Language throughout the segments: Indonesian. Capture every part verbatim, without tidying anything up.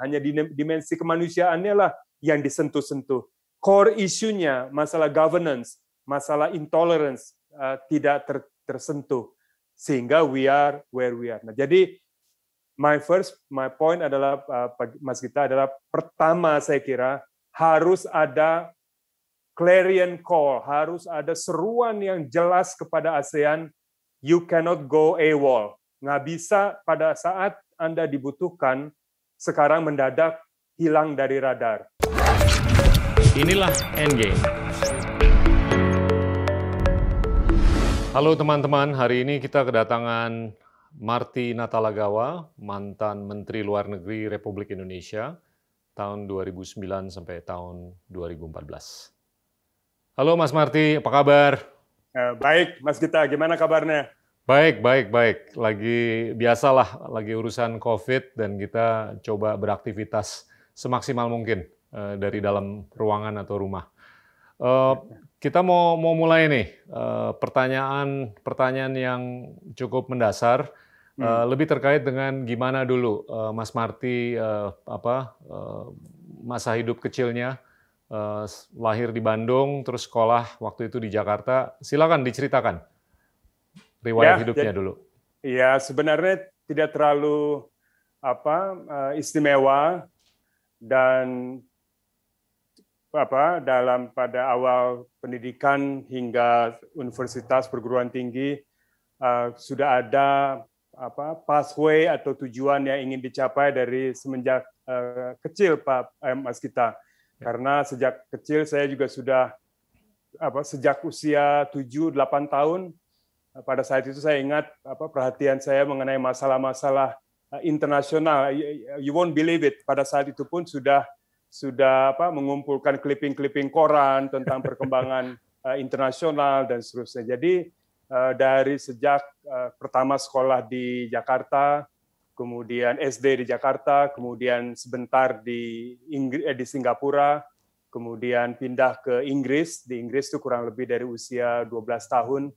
hanya dimensi kemanusiaannya lah yang disentuh-sentuh. Core isunya masalah governance, masalah intolerance uh, tidak ter, tersentuh, sehingga we are where we are. Nah, jadi my first my point adalah uh, Mas Gita adalah pertama saya kira harus ada clarion call, harus ada seruan yang jelas kepada ASEAN. You cannot go AWOL. Nggak bisa pada saat Anda dibutuhkan, sekarang mendadak hilang dari radar. Inilah Endgame. Halo teman-teman, hari ini kita kedatangan Marty Natalegawa, mantan Menteri Luar Negeri Republik Indonesia tahun dua ribu sembilan sampai tahun dua ribu empat belas. Halo Mas Marty, apa kabar? Baik, Mas Gita, gimana kabarnya? Baik, baik, baik. Lagi biasalah, lagi urusan COVID dan kita coba beraktivitas semaksimal mungkin uh, dari dalam ruangan atau rumah. Uh, kita mau mau mulai nih uh, pertanyaan pertanyaan yang cukup mendasar, uh, hmm. lebih terkait dengan gimana dulu uh, Mas Marty uh, apa uh, masa hidup kecilnya. Uh, lahir di Bandung, terus sekolah waktu itu di Jakarta. Silakan diceritakan riwayat ya, hidupnya jadi, dulu. Iya, sebenarnya tidak terlalu apa uh, istimewa dan apa dalam pada awal pendidikan hingga universitas perguruan tinggi uh, sudah ada apa pathway atau tujuan yang ingin dicapai dari semenjak uh, kecil Pak eh, Mas Gita. Karena sejak kecil saya juga sudah apa sejak usia tujuh delapan tahun pada saat itu saya ingat apa perhatian saya mengenai masalah-masalah internasional. You won't believe it, pada saat itu pun sudah sudah apa mengumpulkan clipping-clipping koran tentang perkembangan internasional dan seterusnya. Jadi dari sejak pertama sekolah di Jakarta, kemudian S D di Jakarta, kemudian sebentar di Inggris, eh, di Singapura, kemudian pindah ke Inggris. Di Inggris itu kurang lebih dari usia dua belas tahun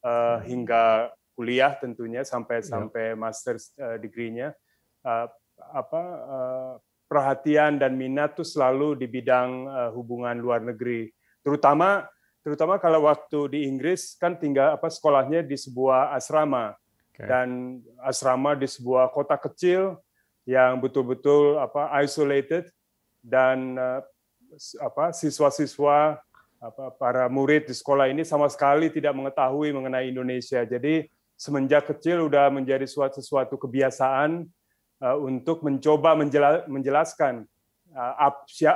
uh, hingga kuliah tentunya sampai yeah. sampai master uh, degree-nya. Uh, apa uh, perhatian dan minat tuh selalu di bidang uh, hubungan luar negeri. Terutama terutama kalau waktu di Inggris kan tinggal apa sekolahnya di sebuah asrama. Okay. Dan asrama di sebuah kota kecil yang betul-betul apa isolated dan uh, apa siswa-siswa apa para murid di sekolah ini sama sekali tidak mengetahui mengenai Indonesia. Jadi semenjak kecil udah menjadi suatu suatu kebiasaan uh, untuk mencoba menjela menjelaskan uh,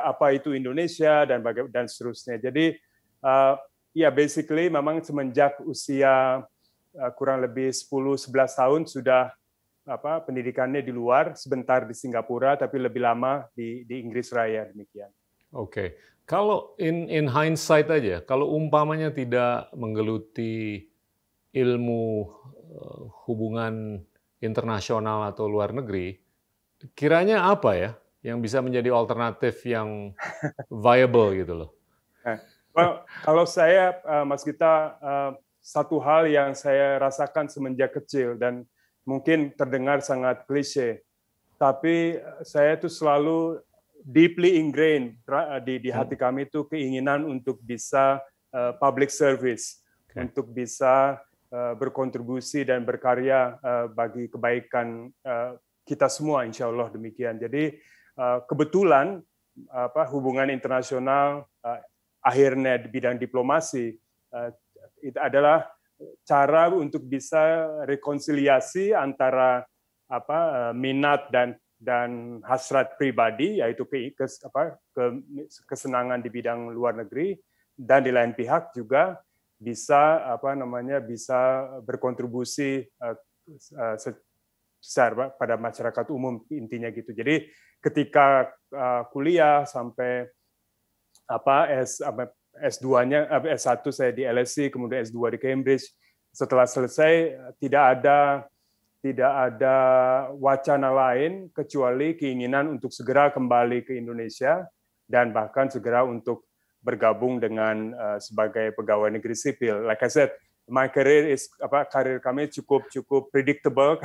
apa itu Indonesia dan baga dan seterusnya. Jadi uh, ya basically memang semenjak usia kurang lebih sepuluh sebelas tahun sudah apa pendidikannya di luar, sebentar di Singapura tapi lebih lama di di Inggris Raya demikian. Oke. Okay. Kalau in in hindsight aja, kalau umpamanya tidak menggeluti ilmu hubungan internasional atau luar negeri, kiranya apa ya yang bisa menjadi alternatif yang viable gitu loh. Well, kalau saya Mas Gita, satu hal yang saya rasakan semenjak kecil dan mungkin terdengar sangat klise, tapi saya tuh selalu deeply ingrained di, di hati kami itu keinginan untuk bisa uh, public service, okay. untuk bisa uh, berkontribusi dan berkarya uh, bagi kebaikan uh, kita semua, insya Allah demikian. Jadi uh, kebetulan apa hubungan internasional uh, akhirnya di bidang diplomasi. Uh, Itu adalah cara untuk bisa rekonsiliasi antara apa minat dan dan hasrat pribadi, yaitu ke, ke, apa, ke, kesenangan di bidang luar negeri, dan di lain pihak juga bisa apa namanya bisa berkontribusi uh, uh, secara pada masyarakat umum intinya gitu. Jadi ketika uh, kuliah sampai apa es apa, S dua-nya, S satu saya di L S E, kemudian S dua di Cambridge. Setelah selesai, tidak ada tidak ada wacana lain kecuali keinginan untuk segera kembali ke Indonesia dan bahkan segera untuk bergabung dengan uh, sebagai pegawai negeri sipil. Like I said, my career is apa karir kami cukup cukup predictable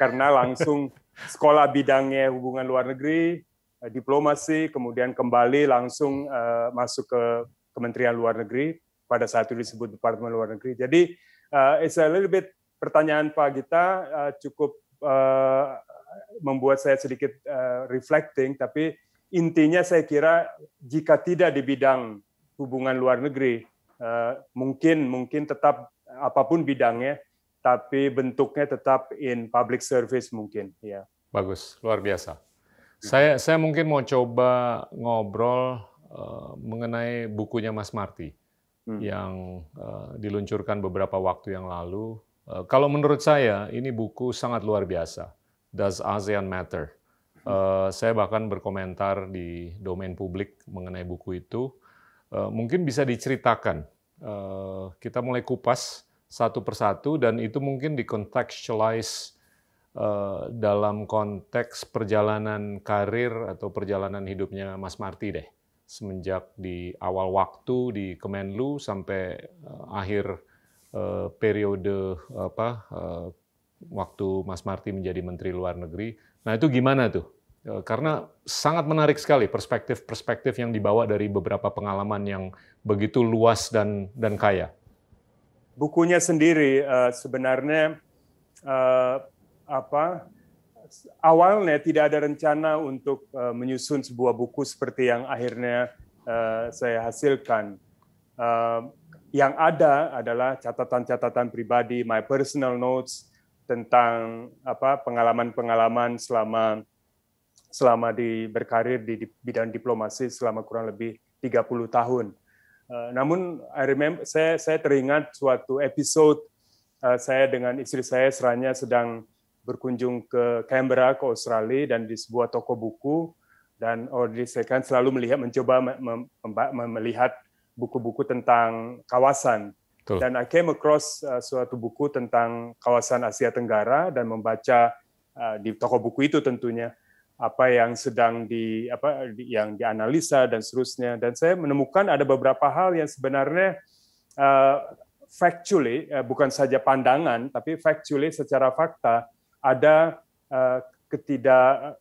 karena langsung sekolah bidangnya hubungan luar negeri, diplomasi, kemudian kembali langsung uh, masuk ke Kementerian Luar Negeri, pada saat itu disebut Departemen Luar Negeri. Jadi uh, it's a little bit pertanyaan Pak Gita uh, cukup uh, membuat saya sedikit uh, reflecting, tapi intinya saya kira jika tidak di bidang hubungan luar negeri, Uh, mungkin mungkin tetap apapun bidangnya, tapi bentuknya tetap in public service mungkin. Ya. Yeah. Bagus, luar biasa. Saya saya mungkin mau coba ngobrol uh, mengenai bukunya Mas Marty hmm. yang uh, diluncurkan beberapa waktu yang lalu. Uh, kalau menurut saya ini buku sangat luar biasa. Does ASEAN Matter? Uh, saya bahkan berkomentar di domain publik mengenai buku itu. Uh, mungkin bisa diceritakan. Uh, kita mulai kupas satu persatu dan itu mungkin di-contextualize uh, dalam konteks perjalanan karir atau perjalanan hidupnya Mas Marty deh. Semenjak di awal waktu di Kemenlu sampai uh, akhir uh, periode apa uh, waktu Mas Marty menjadi Menteri Luar Negeri. Nah, itu gimana tuh? Karena sangat menarik sekali perspektif-perspektif yang dibawa dari beberapa pengalaman yang begitu luas dan dan kaya. Bukunya sendiri sebenarnya apa awalnya tidak ada rencana untuk menyusun sebuah buku seperti yang akhirnya saya hasilkan. Yang ada adalah catatan-catatan pribadi, my personal notes tentang apa pengalaman-pengalaman selama selama di berkarir di bidang diplomasi selama kurang lebih tiga puluh tahun. Uh, namun I remember, saya saya teringat suatu episode uh, saya dengan istri saya seranya sedang berkunjung ke Canberra ke Australia dan di sebuah toko buku dan oh, saya kan selalu melihat mencoba mem, mem, mem, melihat buku-buku tentang kawasan. Betul. Dan I came across uh, suatu buku tentang kawasan Asia Tenggara dan membaca uh, di toko buku itu tentunya apa yang sedang di apa yang dianalisa dan seterusnya dan saya menemukan ada beberapa hal yang sebenarnya uh, factually uh, bukan saja pandangan tapi factually secara fakta ada uh, ketidak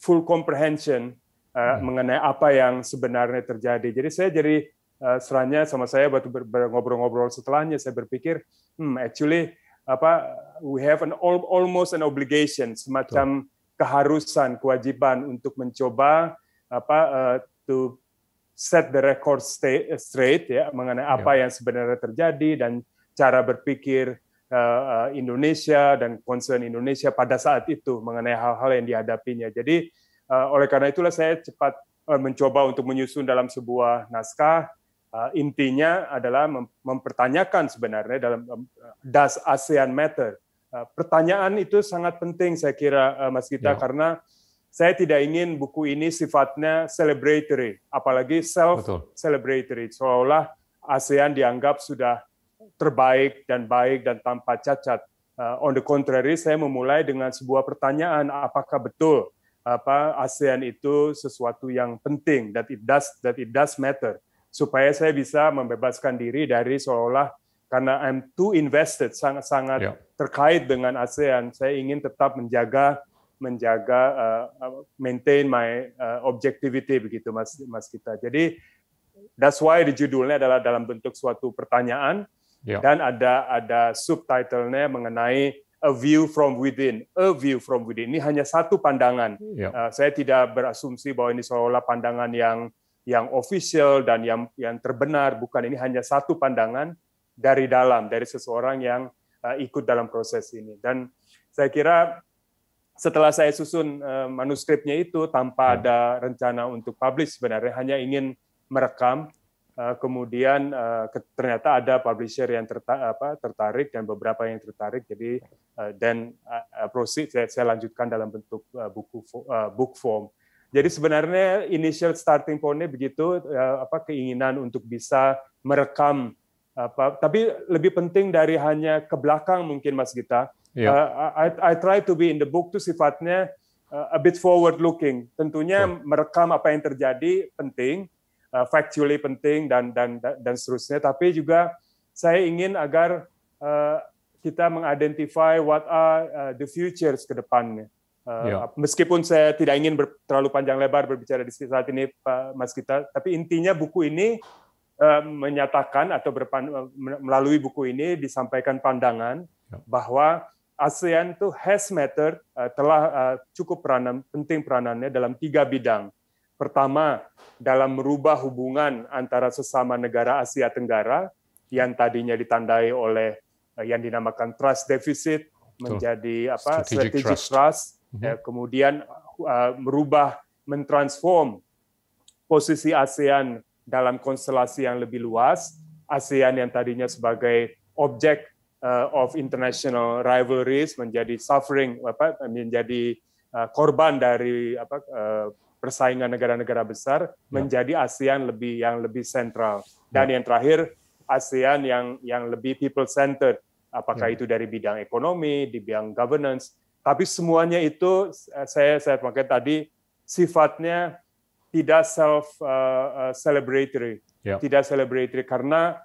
full comprehension uh, hmm. mengenai apa yang sebenarnya terjadi. Jadi saya jadi uh, seranya sama saya waktu ngobrol-ngobrol setelahnya saya berpikir hmm actually apa we have an almost an obligation semacam Betul. keharusan, kewajiban untuk mencoba apa uh, to set the record straight ya mengenai apa ya. yang sebenarnya terjadi dan cara berpikir uh, Indonesia dan concern Indonesia pada saat itu mengenai hal-hal yang dihadapinya. Jadi uh, oleh karena itulah saya cepat uh, mencoba untuk menyusun dalam sebuah naskah. Uh, intinya adalah mem mempertanyakan sebenarnya dalam um, does ASEAN matter? Pertanyaan itu sangat penting saya kira Mas Gita ya. Karena saya tidak ingin buku ini sifatnya celebratory, apalagi self-celebratory. Seolah ASEAN dianggap sudah terbaik dan baik dan tanpa cacat. Uh, on the contrary, saya memulai dengan sebuah pertanyaan, apakah betul apa ASEAN itu sesuatu yang penting, that it does, that it does matter, supaya saya bisa membebaskan diri dari seolah karena I'm too invested, sangat-sangat yeah. terkait dengan ASEAN. Saya ingin tetap menjaga, menjaga, uh, maintain my uh, objectivity begitu, Mas, Mas Gita. Jadi that's why di judulnya adalah dalam bentuk suatu pertanyaan yeah. dan ada ada subtitlenya mengenai a view from within, a view from within. Ini hanya satu pandangan. Yeah. Uh, saya tidak berasumsi bahwa ini seolah pandangan yang yang official dan yang yang terbenar. Bukan, ini hanya satu pandangan dari dalam, dari seseorang yang uh, ikut dalam proses ini. Dan saya kira setelah saya susun uh, manuskripnya itu tanpa ada rencana untuk publish sebenarnya, hanya ingin merekam, uh, kemudian uh, ternyata ada publisher yang terta apa, tertarik dan beberapa yang tertarik, jadi uh, dan uh, proceed, saya, saya lanjutkan dalam bentuk uh, buku uh, book form. Jadi sebenarnya initial starting point-nya begitu, uh, apa, keinginan untuk bisa merekam apa, tapi lebih penting dari hanya ke belakang mungkin Mas Gita. Yeah. Uh, I, I try to be in the book tuh sifatnya uh, a bit forward looking. Tentunya yeah. merekam apa yang terjadi penting, uh, factually penting dan dan dan seterusnya. Tapi juga saya ingin agar uh, kita mengidentify what are uh, the futures ke depannya. Uh, yeah. Meskipun saya tidak ingin ber, terlalu panjang lebar berbicara di saat ini, Pak Mas Gita, tapi intinya buku ini uh, menyatakan atau berpan, uh, melalui buku ini disampaikan pandangan yeah. bahwa ASEAN itu has mattered, uh, telah uh, cukup peranan, penting peranannya dalam tiga bidang. Pertama, dalam merubah hubungan antara sesama negara Asia Tenggara yang tadinya ditandai oleh uh, yang dinamakan trust deficit menjadi so, apa strategic, strategic trust. trust. Ya, kemudian uh, merubah, mentransform posisi ASEAN dalam konstelasi yang lebih luas. ASEAN yang tadinya sebagai objek uh, of international rivalries menjadi suffering, apa, menjadi uh, korban dari apa, uh, persaingan negara-negara besar, ya. menjadi ASEAN lebih yang lebih sentral. Dan ya. yang terakhir, ASEAN yang yang lebih people centered. Apakah ya. itu dari bidang ekonomi, di bidang governance. Tapi semuanya itu saya saya pakai tadi sifatnya tidak self uh, celebratory, yeah. tidak celebratory karena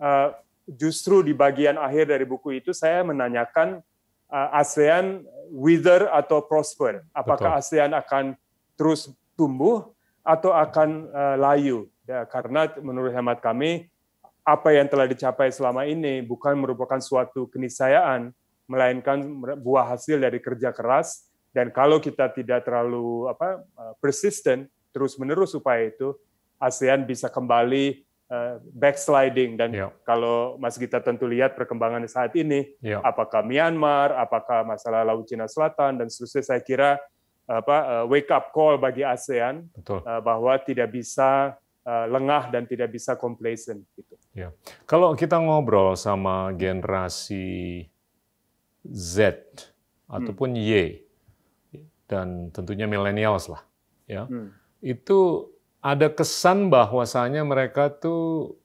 uh, justru di bagian akhir dari buku itu saya menanyakan uh, ASEAN wither atau prosper, apakah Betul. ASEAN akan terus tumbuh atau akan uh, layu? Ya, karena menurut hemat kami apa yang telah dicapai selama ini bukan merupakan suatu keniscayaan, melainkan buah hasil dari kerja keras, dan kalau kita tidak terlalu apa persisten terus-menerus supaya itu ASEAN bisa kembali uh, backsliding. Dan yeah. kalau Mas Gita tentu lihat perkembangan saat ini, yeah. apakah Myanmar, apakah masalah Laut Cina Selatan, dan seterusnya, saya kira apa uh, wake up call bagi ASEAN uh, bahwa tidak bisa uh, lengah dan tidak bisa complacent. Gitu. Yeah. Kalau kita ngobrol sama generasi Z ataupun hmm. Y dan tentunya millennials lah, ya hmm. itu ada kesan bahwasanya mereka tuh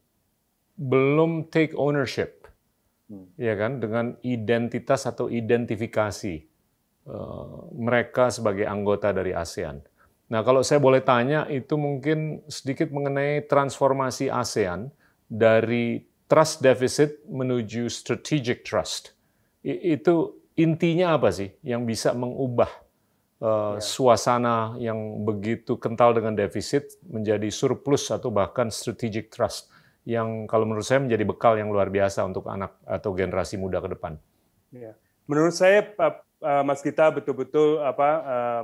belum take ownership, hmm. ya kan, dengan identitas atau identifikasi uh, mereka sebagai anggota dari ASEAN. Nah, kalau saya boleh tanya itu mungkin sedikit mengenai transformasi ASEAN dari trust deficit menuju strategic trust. Itu intinya apa sih yang bisa mengubah uh, ya. suasana yang begitu kental dengan defisit menjadi surplus atau bahkan strategic trust yang kalau menurut saya menjadi bekal yang luar biasa untuk anak atau generasi muda ke depan. Ya. Menurut saya Mas Gita betul-betul apa uh,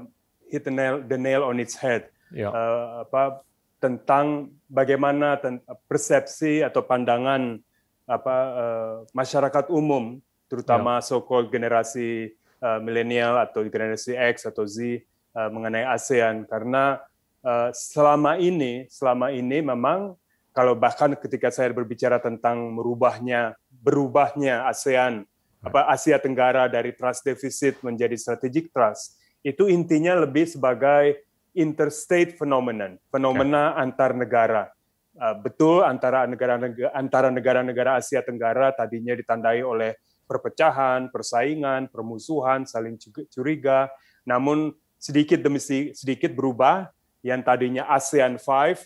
hit the nail, the nail on its head ya. uh, apa, tentang bagaimana persepsi atau pandangan apa uh, masyarakat umum, terutama yeah. so-called generasi uh, milenial atau generasi X atau Z uh, mengenai ASEAN, karena uh, selama ini selama ini memang kalau bahkan ketika saya berbicara tentang merubahnya berubahnya ASEAN right. apa Asia Tenggara dari trust deficit menjadi strategic trust, itu intinya lebih sebagai interstate phenomenon, fenomena okay. antar negara. Uh, betul, antara negara-negara antara negara-negara Asia Tenggara tadinya ditandai oleh perpecahan, persaingan, permusuhan, saling curiga. Namun sedikit demi sedikit berubah, yang tadinya ASEAN lima,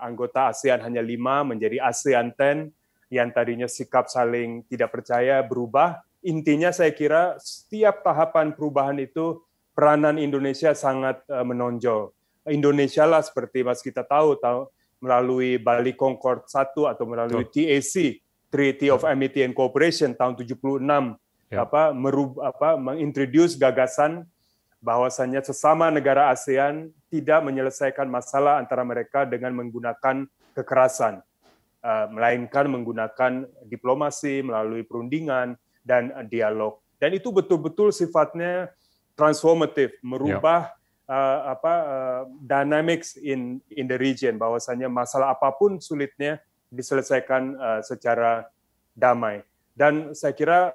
anggota ASEAN hanya lima menjadi ASEAN sepuluh, yang tadinya sikap saling tidak percaya berubah. Intinya saya kira setiap tahapan perubahan itu peranan Indonesia sangat menonjol. Indonesia lah seperti Mas kita tahu, tahu melalui Bali Concord satu atau melalui oh. T A C, Treaty of Amity and Cooperation tahun tujuh puluh enam ya. apa, merubah, apa mengintroduce gagasan bahwasannya sesama negara ASEAN tidak menyelesaikan masalah antara mereka dengan menggunakan kekerasan, uh, melainkan menggunakan diplomasi melalui perundingan dan dialog. Dan itu betul-betul sifatnya transformatif, merubah ya. uh, apa uh, dynamics in in the region, bahwasannya masalah apapun sulitnya diselesaikan uh, secara damai. Dan saya kira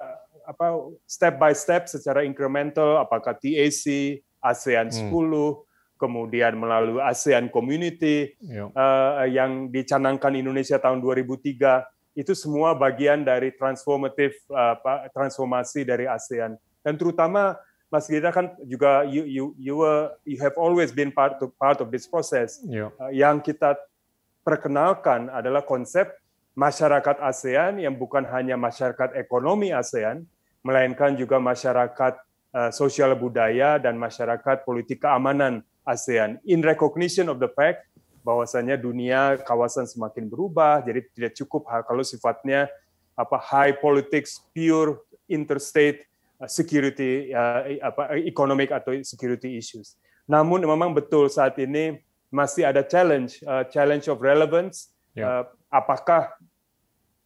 apa step by step secara incremental, apakah T A C, ASEAN sepuluh, hmm. kemudian melalui ASEAN Community yeah. uh, yang dicanangkan Indonesia tahun dua ribu tiga, itu semua bagian dari transformatif uh, transformasi dari ASEAN. Dan terutama Mas Gita kan juga you you you, were, you have always been part of, part of this process. Yeah. Uh, yang kita perkenalkan adalah konsep masyarakat ASEAN yang bukan hanya masyarakat ekonomi ASEAN, melainkan juga masyarakat uh, sosial budaya dan masyarakat politik keamanan ASEAN. In recognition of the fact bahwasanya dunia kawasan semakin berubah, jadi tidak cukup kalau sifatnya apa high politics, pure interstate security, uh, apa economic atau security issues. Namun memang betul saat ini masih ada challenge, uh, challenge of relevance. Yeah. Uh, apakah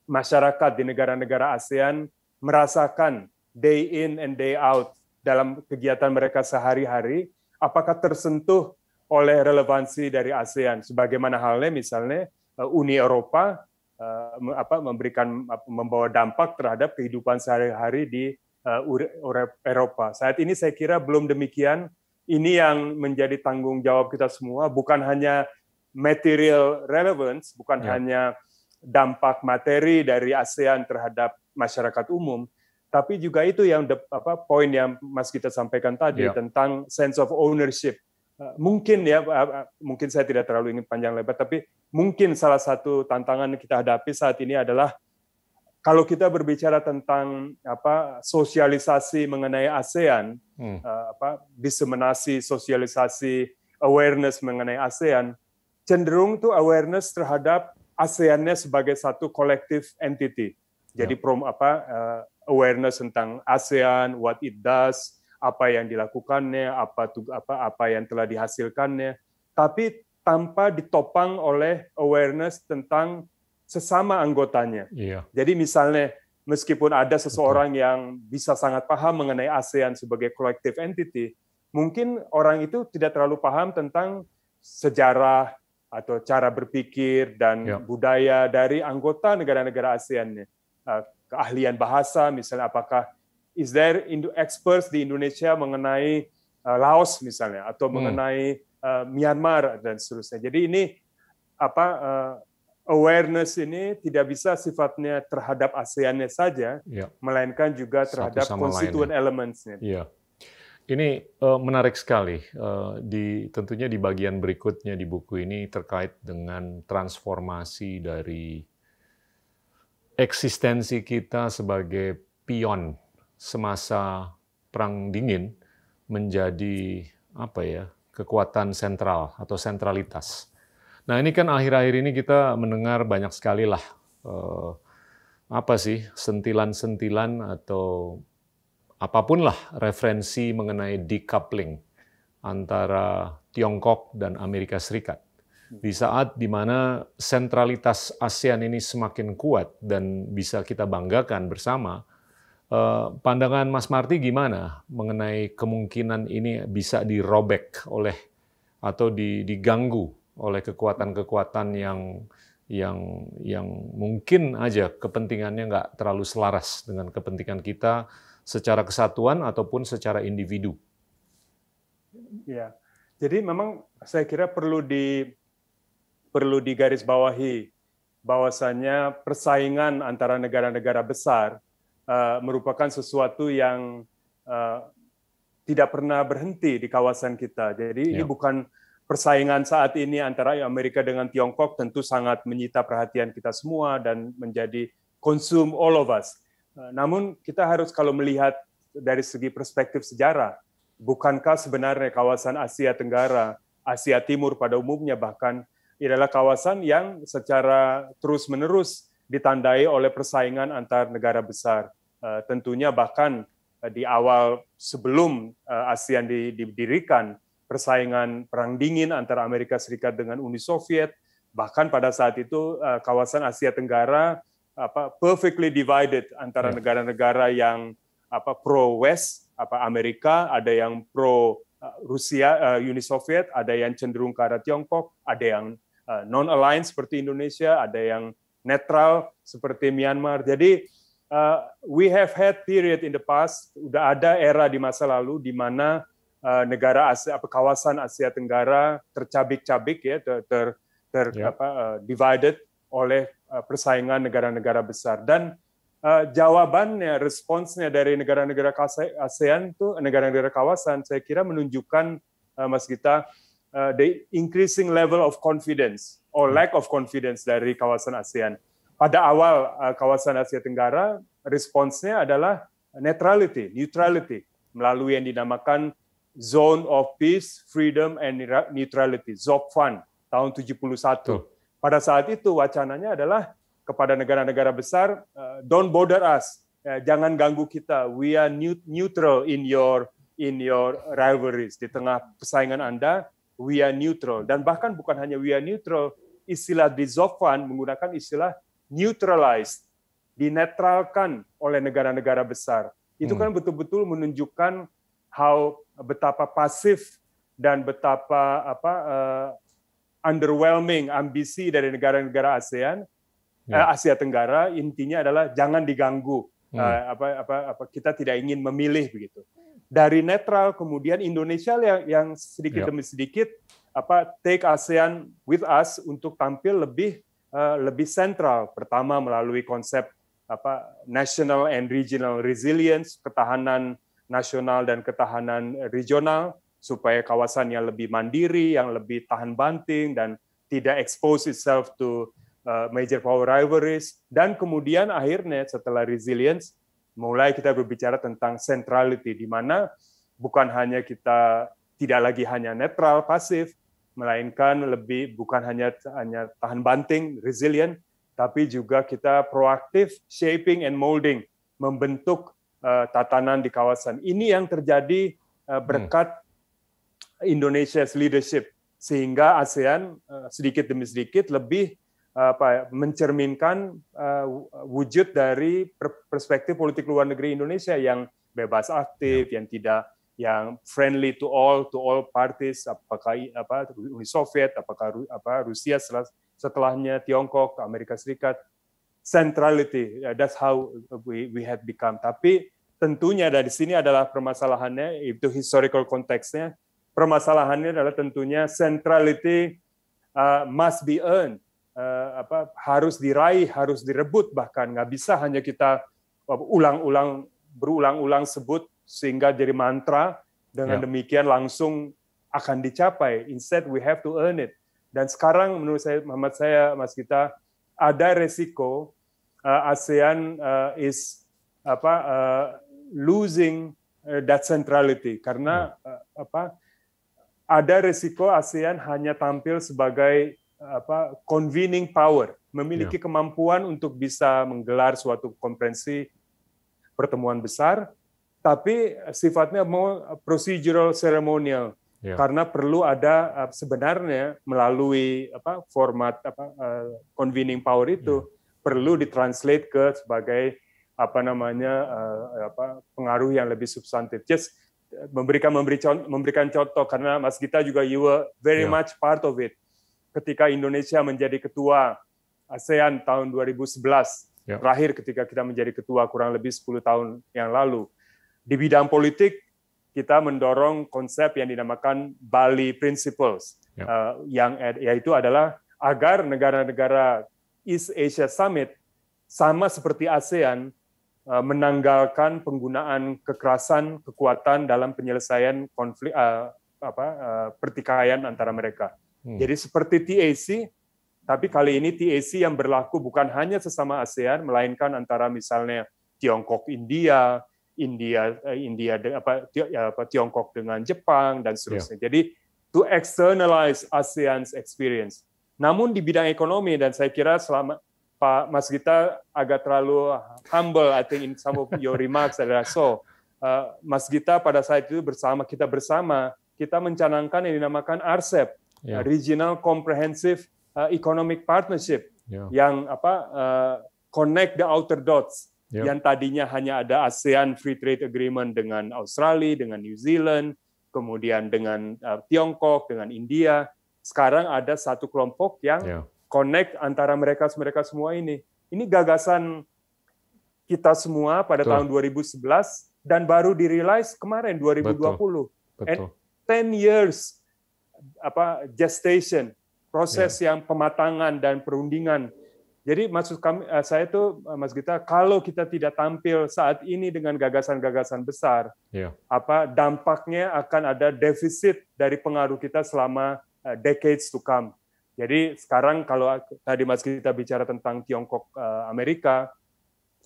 masyarakat di negara-negara ASEAN merasakan day in and day out dalam kegiatan mereka sehari-hari? Apakah tersentuh oleh relevansi dari ASEAN, sebagaimana halnya misalnya Uni Eropa apa memberikan membawa dampak terhadap kehidupan sehari-hari di Eropa. Saat ini saya kira belum demikian. Ini yang menjadi tanggung jawab kita semua, bukan hanya material relevance, bukan ya. hanya dampak materi dari ASEAN terhadap masyarakat umum, tapi juga itu yang apa poin yang Mas Gita sampaikan tadi ya. tentang sense of ownership. Mungkin ya, mungkin saya tidak terlalu ingin panjang lebar, tapi mungkin salah satu tantangan yang kita hadapi saat ini adalah kalau kita berbicara tentang apa sosialisasi mengenai ASEAN, hmm. apa diseminasi sosialisasi awareness mengenai ASEAN, cenderung tuh awareness terhadap ASEAN-nya sebagai satu collective entity. Jadi yeah. prom apa awareness tentang ASEAN, what it does, apa yang dilakukannya, apa apa apa yang telah dihasilkannya, tapi tanpa ditopang oleh awareness tentang sesama anggotanya. Iya. Jadi misalnya meskipun ada seseorang Betul. yang bisa sangat paham mengenai ASEAN sebagai collective entity, mungkin orang itu tidak terlalu paham tentang sejarah atau cara berpikir dan iya. budaya dari anggota negara-negara ASEAN-nya. Keahlian bahasa misalnya, apakah is there experts di Indonesia mengenai uh, Laos misalnya atau hmm. mengenai uh, Myanmar dan seterusnya. Jadi ini apa uh, awareness ini tidak bisa sifatnya terhadap ASEAN-nya saja, ya. melainkan juga terhadap constituent elements-nya. Ya. Ini uh, menarik sekali. Uh, di tentunya di bagian berikutnya di buku ini terkait dengan transformasi dari eksistensi kita sebagai pion semasa Perang Dingin menjadi apa ya kekuatan sentral atau sentralitas. Nah ini kan akhir-akhir ini kita mendengar banyak sekali lah eh, apa sih sentilan-sentilan atau apapun lah referensi mengenai decoupling antara Tiongkok dan Amerika Serikat di saat dimana sentralitas ASEAN ini semakin kuat dan bisa kita banggakan bersama. Pandangan Mas Marty gimana mengenai kemungkinan ini bisa dirobek oleh atau diganggu oleh kekuatan-kekuatan yang yang yang mungkin aja kepentingannya nggak terlalu selaras dengan kepentingan kita secara kesatuan ataupun secara individu? Ya, jadi memang saya kira perlu di perlu digarisbawahi bahwasannya persaingan antara negara-negara besar Uh, merupakan sesuatu yang uh, tidak pernah berhenti di kawasan kita. Jadi yeah. ini bukan persaingan saat ini antara Amerika dengan Tiongkok, tentu sangat menyita perhatian kita semua dan menjadi consume all of us. Uh, namun kita harus kalau melihat dari segi perspektif sejarah, bukankah sebenarnya kawasan Asia Tenggara, Asia Timur pada umumnya bahkan adalah kawasan yang secara terus-menerus ditandai oleh persaingan antar negara besar. Uh, tentunya bahkan uh, di awal sebelum uh, ASEAN didirikan, persaingan Perang Dingin antara Amerika Serikat dengan Uni Soviet, bahkan pada saat itu uh, kawasan Asia Tenggara apa perfectly divided antara negara-negara yang apa pro West, apa Amerika, ada yang pro uh, Rusia, uh, Uni Soviet, ada yang cenderung ke arah Tiongkok, ada yang uh, non-aligned seperti Indonesia, ada yang netral seperti Myanmar. Jadi Uh, we have had period in the past, udah ada era di masa lalu di mana uh, negara Asia, apa kawasan Asia Tenggara tercabik-cabik ya, ter, ter, ter yeah. apa, uh, divided oleh uh, persaingan negara-negara besar. Dan uh, jawabannya, responsnya dari negara-negara ASEAN tuh, negara-negara kawasan, saya kira menunjukkan uh, Mas Gita uh, the increasing level of confidence or lack of confidence dari kawasan ASEAN. pada awal uh, kawasan Asia Tenggara, responsnya adalah neutrality, neutrality melalui yang dinamakan Zone of Peace, Freedom and Neutrality, ZOPAN tahun tujuh puluh satu. Tuh. Pada saat itu wacananya adalah kepada negara-negara besar, uh, don't bother us, uh, jangan ganggu kita. We are neutral in your in your rivalries, di tengah persaingan Anda, we are neutral. Dan bahkan bukan hanya we are neutral, istilah di ZOPAN menggunakan istilah neutralized, dinetralkan oleh negara-negara besar. Itu kan betul-betul menunjukkan how betapa pasif dan betapa apa uh, underwhelming ambisi dari negara-negara ASEAN, yeah. Asia Tenggara. Intinya adalah jangan diganggu. Hmm. Uh, apa, apa, apa kita tidak ingin memilih begitu. Dari netral kemudian Indonesia yang, yang sedikit yeah. demi sedikit apa take ASEAN with us untuk tampil lebih uh, lebih sentral. Pertama melalui konsep apa national and regional resilience, ketahanan nasional dan ketahanan regional, supaya kawasan yang lebih mandiri, yang lebih tahan banting dan tidak expose itself to uh, major power rivalries. Dan kemudian akhirnya setelah resilience mulai kita berbicara tentang centrality, di mana bukan hanya kita tidak lagi hanya netral pasif, melainkan lebih bukan hanya hanya tahan banting resilient, tapi juga kita proaktif, shaping and molding, membentuk uh, tatanan di kawasan. Ini yang terjadi uh, berkat hmm. Indonesia's leadership, sehingga ASEAN uh, sedikit demi sedikit lebih uh, apa, mencerminkan uh, wujud dari perspektif politik luar negeri Indonesia yang bebas aktif, hmm. yang tidak, yang friendly to all, to all parties, apakah apa, Uni Soviet, apakah apa, Rusia setelah setelahnya Tiongkok, Amerika Serikat, centrality, that's how we we have become. Tapi tentunya dari sini adalah permasalahannya, itu historical konteksnya, permasalahannya adalah tentunya centrality uh, must be earned, uh, apa, harus diraih, harus direbut, bahkan nggak bisa hanya kita ulang-ulang berulang-ulang sebut sehingga jadi mantra, dengan yeah. demikian langsung akan dicapai. Instead we have to earn it. Dan sekarang menurut saya, Muhammad saya, Mas Gita, ada resiko uh, ASEAN uh, is apa uh, losing uh, that centrality, karena uh, apa ada resiko ASEAN hanya tampil sebagai uh, apa convening power, memiliki yeah. kemampuan untuk bisa menggelar suatu konferensi pertemuan besar, tapi sifatnya more procedural ceremonial. Ya. Karena perlu ada sebenarnya melalui apa, format apa, uh, convening power itu ya. Perlu ditranslate ke sebagai apa namanya uh, apa, pengaruh yang lebih substantif. Just memberikan memberi contoh, memberikan contoh karena Mas Gita juga you were very ya. Much part of it. Ketika Indonesia menjadi ketua ASEAN tahun dua ribu sebelas, ya. Terakhir ketika kita menjadi ketua kurang lebih sepuluh tahun yang lalu, di bidang politik kita mendorong konsep yang dinamakan Bali Principles, ya. uh, yang yaitu adalah agar negara-negara East Asia Summit sama seperti ASEAN uh, menanggalkan penggunaan kekerasan, kekuatan dalam penyelesaian konflik uh, apa, uh, pertikaian antara mereka. Hmm. Jadi seperti T A C, tapi kali ini T A C yang berlaku bukan hanya sesama ASEAN, melainkan antara misalnya Tiongkok, India. India, India apa, Tiongkok dengan Jepang dan seterusnya. Yeah. Jadi to externalize ASEAN's experience. Namun di bidang ekonomi, dan saya kira selama Pak Mas Gita agak terlalu humble, I think in some of your remarks adalah so uh, Mas Gita pada saat itu bersama kita bersama kita mencanangkan yang dinamakan R C E P, yeah. Regional Comprehensive Economic Partnership, yeah. yang apa uh, connect the outer dots. Yep. Yang tadinya hanya ada ASEAN Free Trade Agreement dengan Australia, dengan New Zealand, kemudian dengan uh, Tiongkok, dengan India. Sekarang ada satu kelompok yang yeah. connect antara mereka mereka semua ini. Ini gagasan kita semua pada Betul. Tahun dua ribu sebelas dan baru di-realize kemarin dua ribu dua puluh. Betul. Betul. And ten years apa gestation, proses yeah. yang pematangan dan perundingan. Jadi maksud kami, saya itu, Mas Gita, kalau kita tidak tampil saat ini dengan gagasan-gagasan besar, yeah. apa dampaknya akan ada defisit dari pengaruh kita selama decades to come. Jadi sekarang kalau tadi Mas kita bicara tentang Tiongkok Amerika,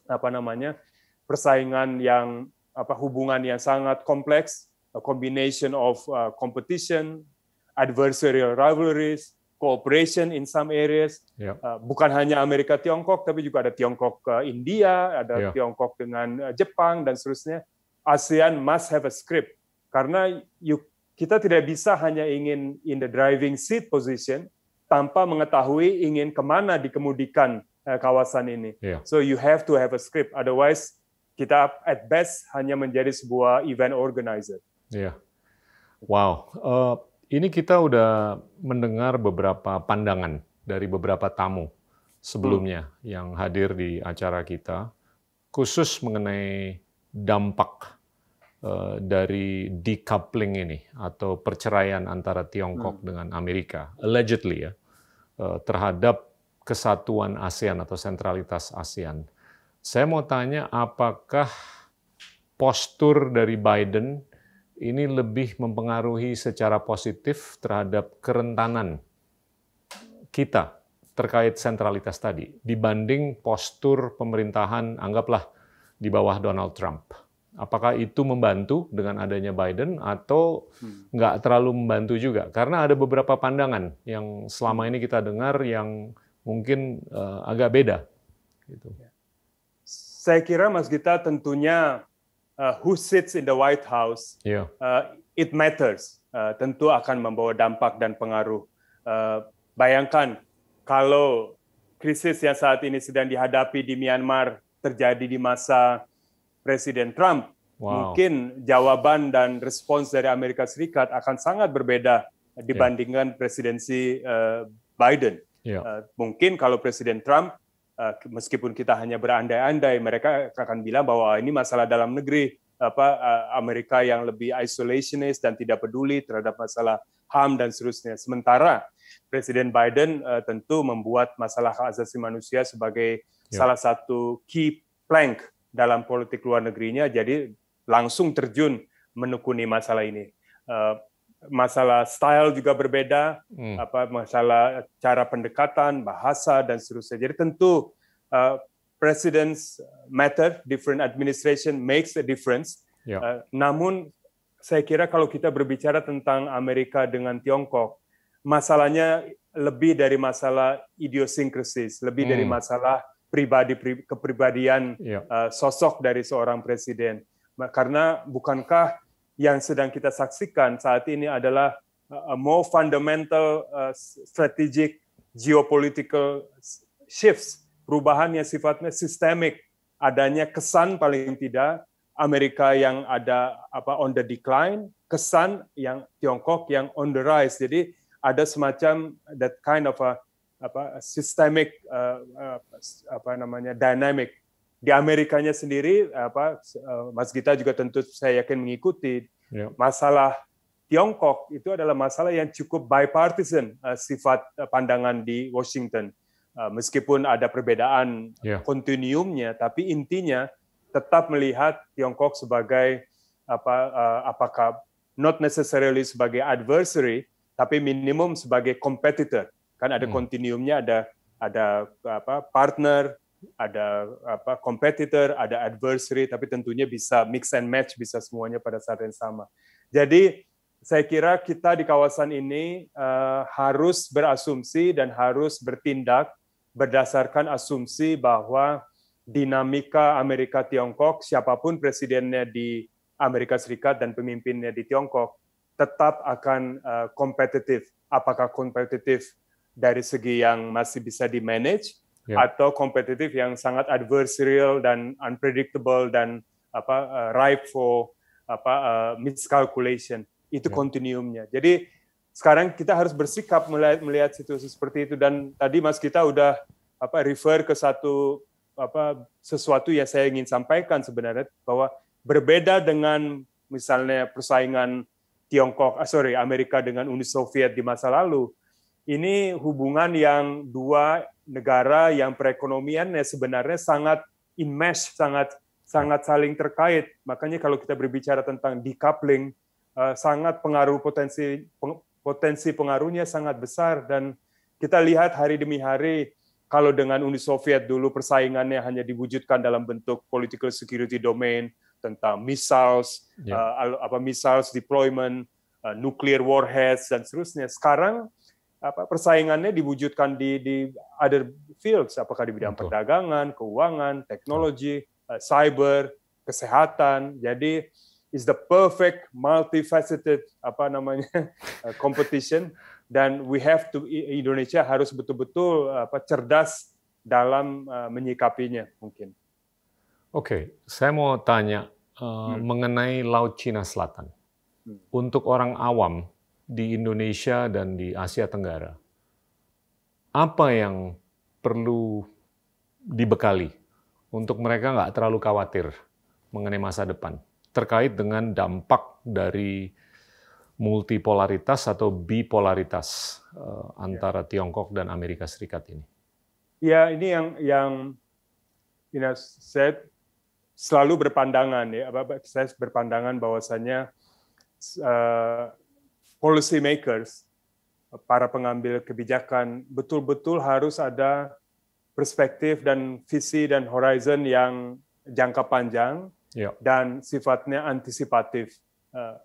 apa namanya, persaingan yang apa hubungan yang sangat kompleks, a combination of competition, adversarial rivalries, cooperation in some areas. Yeah. Bukan hanya Amerika Tiongkok, tapi juga ada Tiongkok India, ada yeah. Tiongkok dengan Jepang dan seterusnya. ASEAN must have a script karena you, kita tidak bisa hanya ingin in the driving seat position tanpa mengetahui ingin kemana dikemudikan kawasan ini. Yeah. So you have to have a script, otherwise kita at best hanya menjadi sebuah event organizer. Yeah. Wow, uh, ini kita udah mendengar beberapa pandangan dari beberapa tamu sebelumnya hmm. yang hadir di acara kita, khusus mengenai dampak uh, dari decoupling ini atau perceraian antara Tiongkok hmm. dengan Amerika, allegedly ya, terhadap kesatuan ASEAN atau sentralitas ASEAN. Saya mau tanya apakah postur dari Biden ini lebih mempengaruhi secara positif terhadap kerentanan kita terkait sentralitas tadi dibanding postur pemerintahan anggaplah di bawah Donald Trump. Apakah itu membantu dengan adanya Biden atau nggak terlalu membantu juga? Karena ada beberapa pandangan yang selama ini kita dengar yang mungkin agak beda. Saya kira Mas Gita tentunya uh, who sits in the White House, yeah. uh, it matters. Uh, tentu akan membawa dampak dan pengaruh. Uh, bayangkan kalau krisis yang saat ini sedang dihadapi di Myanmar terjadi di masa Presiden Trump, wow. mungkin jawaban dan respons dari Amerika Serikat akan sangat berbeda dibandingkan yeah. presidensi uh, Biden. Yeah. Uh, mungkin kalau Presiden Trump, uh, meskipun kita hanya berandai-andai, mereka akan bilang bahwa ini masalah dalam negeri, apa uh, Amerika yang lebih isolationist dan tidak peduli terhadap masalah H A M dan seterusnya. Sementara Presiden Biden uh, tentu membuat masalah hak asasi manusia sebagai yeah. salah satu key plank dalam politik luar negerinya, jadi langsung terjun menekuni masalah ini. Uh, masalah style juga berbeda, hmm. apa masalah cara pendekatan, bahasa dan seterusnya. Jadi tentu uh, presidents matter, different administration makes a difference. Yeah. Uh, namun saya kira kalau kita berbicara tentang Amerika dengan Tiongkok, masalahnya lebih dari masalah idiosinkrasis, lebih hmm. dari masalah pribadi kepribadian yeah. uh, sosok dari seorang presiden. Karena bukankah yang sedang kita saksikan saat ini adalah a more fundamental uh, strategic geopolitical shifts, perubahan yang sifatnya sistemik, adanya kesan paling tidak Amerika yang ada apa on the decline, kesan yang Tiongkok yang on the rise. Jadi ada semacam that kind of a apa sistemik uh, apa namanya dynamic di Amerikanya sendiri, apa Mas Gita juga tentu saya yakin mengikuti yeah. masalah Tiongkok itu adalah masalah yang cukup bipartisan uh, sifat pandangan di Washington, uh, meskipun ada perbedaan yeah. kontinuumnya, tapi intinya tetap melihat Tiongkok sebagai apa uh, apakah not necessarily sebagai adversary tapi minimum sebagai competitor. Kan ada kontinuumnya, ada ada apa partner, ada apa kompetitor, ada adversary, tapi tentunya bisa mix and match, bisa semuanya pada saat yang sama. Jadi saya kira kita di kawasan ini uh, harus berasumsi dan harus bertindak berdasarkan asumsi bahwa dinamika Amerika Tiongkok, siapapun presidennya di Amerika Serikat dan pemimpinnya di Tiongkok, tetap akan uh, kompetitif. Apakah kompetitif dari segi yang masih bisa di-manage yeah. atau kompetitif yang sangat adversarial dan unpredictable dan apa uh, ripe for apa uh, miscalculation itu yeah. kontinuumnya. Jadi sekarang kita harus bersikap melihat, melihat situasi seperti itu, dan tadi Mas kita udah apa refer ke satu apa sesuatu yang saya ingin sampaikan sebenarnya, bahwa berbeda dengan misalnya persaingan Tiongkok ah, sorry Amerika dengan Uni Soviet di masa lalu. Ini hubungan yang dua negara yang perekonomiannya sebenarnya sangat enmeshed, sangat sangat saling terkait. Makanya kalau kita berbicara tentang decoupling, sangat pengaruh potensi potensi pengaruhnya sangat besar, dan Kita lihat hari demi hari, kalau dengan Uni Soviet dulu persaingannya hanya diwujudkan dalam bentuk political security domain tentang missiles, yeah. uh, apa missiles deployment, uh, nuclear warheads dan seterusnya. Sekarang apa persaingannya diwujudkan di, di other fields, apakah di bidang Betul. perdagangan, keuangan, teknologi, uh, cyber, kesehatan. Jadi is the perfect multifaceted apa namanya uh, competition. Dan we have to, Indonesia harus betul-betul apa, cerdas dalam uh, menyikapinya mungkin. Oke, okay. Saya mau tanya uh, hmm. mengenai Laut Cina Selatan. Hmm. Untuk orang awam di Indonesia dan di Asia Tenggara, apa yang perlu dibekali untuk mereka nggak terlalu khawatir mengenai masa depan terkait dengan dampak dari multipolaritas atau bipolaritas uh, antara Tiongkok dan Amerika Serikat ini? Ya, ini yang yang you know, saya selalu berpandangan ya, saya berpandangan bahwasannya uh, policy makers, para pengambil kebijakan betul-betul harus ada perspektif dan visi dan horizon yang jangka panjang ya. Dan sifatnya antisipatif. Uh,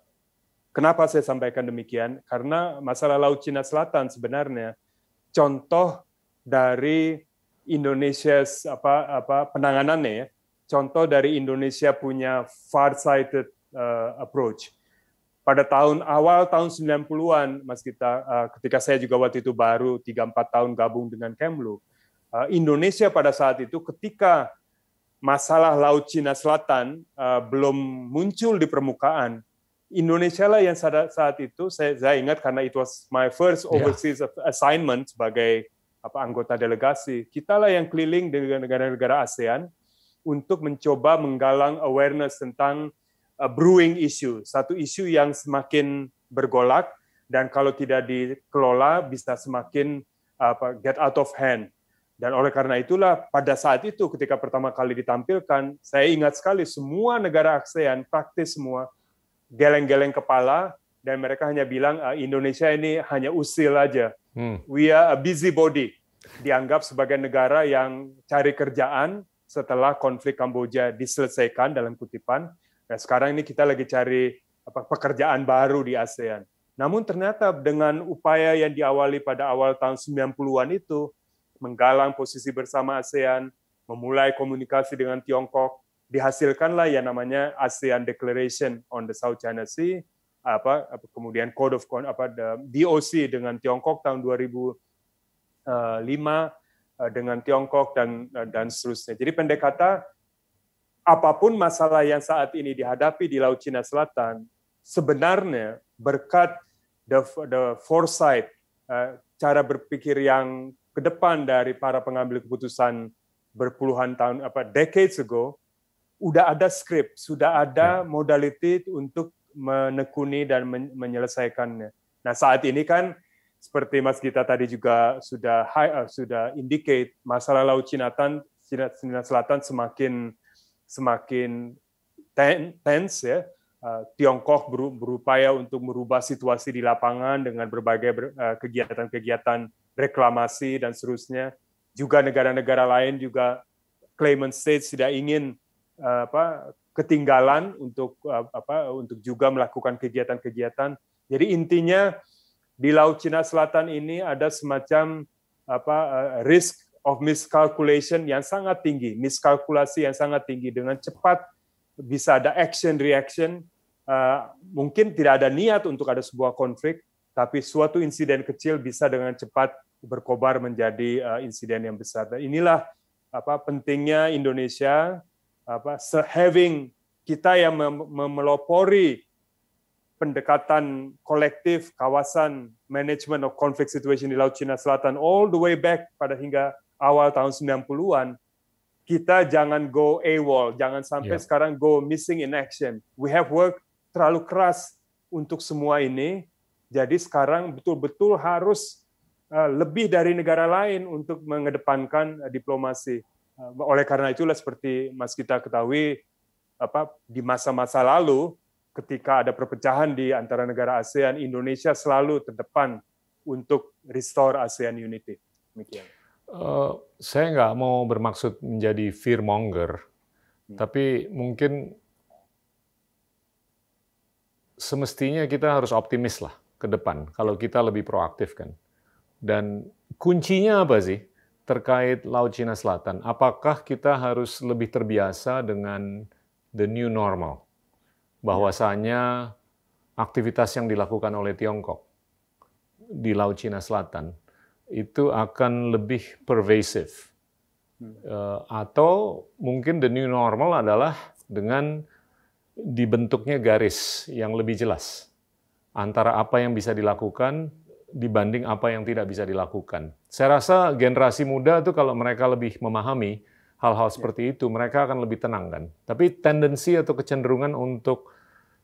Kenapa saya sampaikan demikian? Karena masalah Laut Cina Selatan sebenarnya contoh dari Indonesia's apa apa penanganannya ya. Contoh dari Indonesia punya far-sighted uh, approach. Pada tahun awal tahun sembilan puluhan, Mas Gita, uh, ketika saya juga waktu itu baru tiga empat tahun gabung dengan Kemlu, uh, Indonesia pada saat itu ketika masalah Laut Cina Selatan uh, belum muncul di permukaan, Indonesia lah yang saat itu saya, saya ingat karena it was my first overseas yeah. assignment sebagai apa anggota delegasi. Kita lah yang keliling dengan negara-negara ASEAN untuk mencoba menggalang awareness tentang uh, brewing issue, satu isu yang semakin bergolak dan kalau tidak dikelola bisa semakin apa get out of hand. Dan oleh karena itulah pada saat itu ketika pertama kali ditampilkan, saya ingat sekali semua negara ASEAN praktis semua geleng-geleng kepala dan mereka hanya bilang Indonesia ini hanya usil aja. Hmm. We are a busybody, dianggap sebagai negara yang cari kerjaan setelah konflik Kamboja diselesaikan dalam kutipan. Nah, sekarang ini kita lagi cari apa, pekerjaan baru di ASEAN. Namun ternyata dengan upaya yang diawali pada awal tahun sembilan puluhan itu menggalang posisi bersama ASEAN, memulai komunikasi dengan Tiongkok, dihasilkanlah yang namanya ASEAN Declaration on the South China Sea, apa, apa kemudian Code of Conduct, apa D O C dengan Tiongkok tahun dua ribu lima dengan Tiongkok dan dan seterusnya. Jadi pendek kata, apapun masalah yang saat ini dihadapi di Laut Cina Selatan, sebenarnya berkat the, the foresight, cara berpikir yang ke depan dari para pengambil keputusan berpuluhan tahun apa decades ago. Udah ada skrip, sudah ada modality untuk menekuni dan menyelesaikannya. Nah saat ini kan seperti Mas Gita tadi juga sudah high, uh, sudah indicate masalah Laut Cina, Cina, Cina Selatan semakin semakin ten, tense ya. Uh, Tiongkok berupaya untuk merubah situasi di lapangan dengan berbagai kegiatan-kegiatan uh, reklamasi dan seterusnya. Juga negara-negara lain juga claimant states tidak ingin apa ketinggalan untuk apa untuk juga melakukan kegiatan-kegiatan. Jadi intinya di Laut Cina Selatan ini ada semacam apa risk of miscalculation yang sangat tinggi, miskalkulasi yang sangat tinggi. Dengan cepat bisa ada action reaction, uh, mungkin tidak ada niat untuk ada sebuah konflik, tapi suatu insiden kecil bisa dengan cepat berkobar menjadi uh, insiden yang besar. Dan inilah apa pentingnya Indonesia apa having kita yang melopori pendekatan kolektif kawasan management of conflict situation di Laut Cina Selatan all the way back pada hingga awal tahun sembilan puluhan. Kita jangan go AWOL, jangan sampai yeah. sekarang go missing in action. We have worked terlalu keras untuk semua ini. Jadi sekarang betul-betul harus lebih dari negara lain untuk mengedepankan diplomasi. Oleh karena itulah seperti Mas kita ketahui apa di masa-masa lalu ketika ada perpecahan di antara negara ASEAN, Indonesia selalu terdepan untuk restore ASEAN unity? Demikian. Uh, saya nggak mau bermaksud menjadi fear monger, hmm. tapi mungkin semestinya kita harus optimis lah ke depan kalau kita lebih proaktif kan. Dan kuncinya apa sih terkait Laut Cina Selatan? Apakah kita harus lebih terbiasa dengan the new normal? Bahwasanya aktivitas yang dilakukan oleh Tiongkok di Laut Cina Selatan itu akan lebih pervasive. Atau mungkin the new normal adalah dengan dibentuknya garis yang lebih jelas antara apa yang bisa dilakukan dibanding apa yang tidak bisa dilakukan. Saya rasa generasi muda tuh kalau mereka lebih memahami hal-hal seperti itu, mereka akan lebih tenang kan. Tapi tendensi atau kecenderungan untuk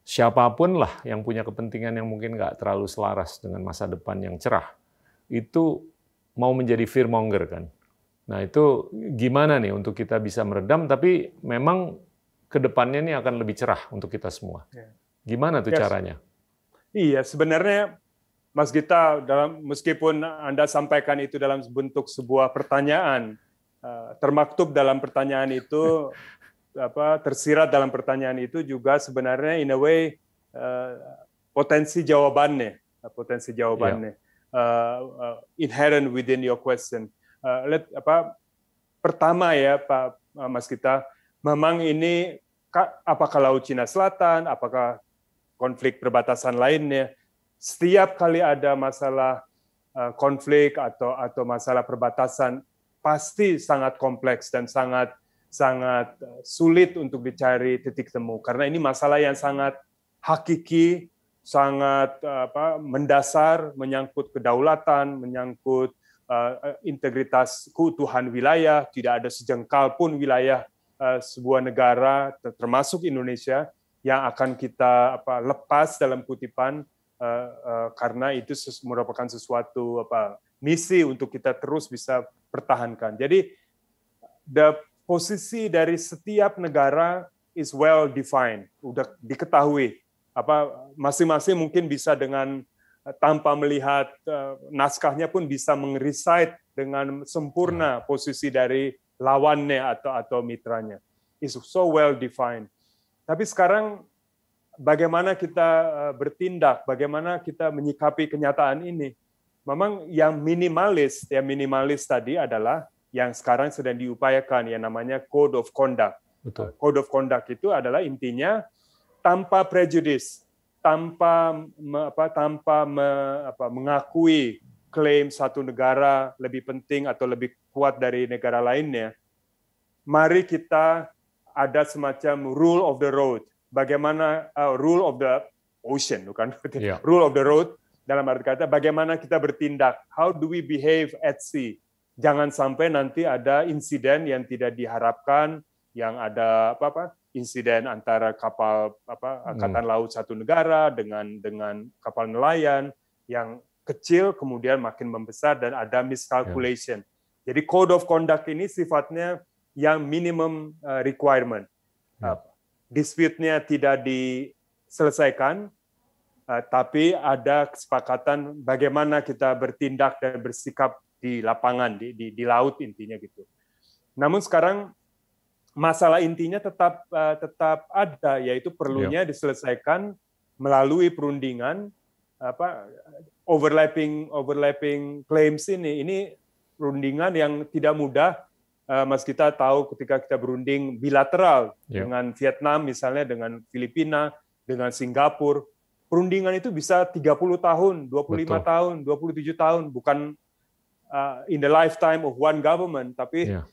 siapapun lah yang punya kepentingan yang mungkin nggak terlalu selaras dengan masa depan yang cerah, itu mau menjadi fear monger kan. Nah itu gimana nih untuk kita bisa meredam, tapi memang kedepannya ini akan lebih cerah untuk kita semua. Gimana tuh yes. caranya? Iya, sebenarnya Mas Gita, dalam, meskipun Anda sampaikan itu dalam bentuk sebuah pertanyaan, termaktub dalam pertanyaan itu, apa, tersirat dalam pertanyaan itu juga sebenarnya in a way potensi jawabannya, potensi jawabannya yeah. uh, uh, inherent within your question. Uh, let, apa, pertama ya Pak Mas Gita, memang ini apakah Laut Cina Selatan, apakah konflik perbatasan lainnya? Setiap kali ada masalah konflik atau atau masalah perbatasan pasti sangat kompleks dan sangat sangat sulit untuk dicari titik temu karena ini masalah yang sangat hakiki, sangat apa, mendasar, menyangkut kedaulatan, menyangkut uh, integritas keutuhan wilayah. Tidak ada sejengkal pun wilayah uh, sebuah negara termasuk Indonesia yang akan kita apa, lepas dalam kutipan. Uh, uh, karena itu merupakan sesuatu apa misi untuk kita terus bisa pertahankan. Jadi the posisi dari setiap negara is well defined, udah diketahui. Apa masing-masing mungkin bisa dengan tanpa melihat uh, naskahnya pun bisa meng-recite dengan sempurna posisi dari lawannya atau atau mitranya. It's so well defined. Tapi sekarang bagaimana kita bertindak, bagaimana kita menyikapi kenyataan ini. Memang yang minimalis, yang minimalis tadi adalah yang sekarang sedang diupayakan, yang namanya Code of Conduct. Betul. Code of Conduct itu adalah intinya tanpa prejudis, tanpa apa, tanpa me, apa, mengakui klaim satu negara lebih penting atau lebih kuat dari negara lainnya. Mari kita ada semacam rule of the road. Bagaimana uh, rule of the ocean, bukan? Yeah. Rule of the road, dalam arti kata bagaimana kita bertindak, how do we behave at sea. Jangan sampai nanti ada insiden yang tidak diharapkan, yang ada apa-apa insiden antara kapal apa angkatan hmm. laut satu negara dengan dengan kapal nelayan yang kecil kemudian makin membesar dan ada miscalculation. Yeah. Jadi Code of Conduct ini sifatnya yang minimum uh, requirement. Yeah. Uh, dispute-nya tidak diselesaikan, tapi ada kesepakatan bagaimana kita bertindak dan bersikap di lapangan, di, di, di laut intinya gitu. Namun sekarang masalah intinya tetap tetap ada, yaitu perlunya diselesaikan melalui perundingan, apa overlapping overlapping claims ini. Ini perundingan yang tidak mudah. Mas Gita tahu ketika kita berunding bilateral yeah. dengan Vietnam misalnya, dengan Filipina, dengan Singapura, perundingan itu bisa tiga puluh tahun, dua puluh lima Betul. Tahun, dua puluh tujuh tahun, bukan uh, in the lifetime of one government, tapi yeah.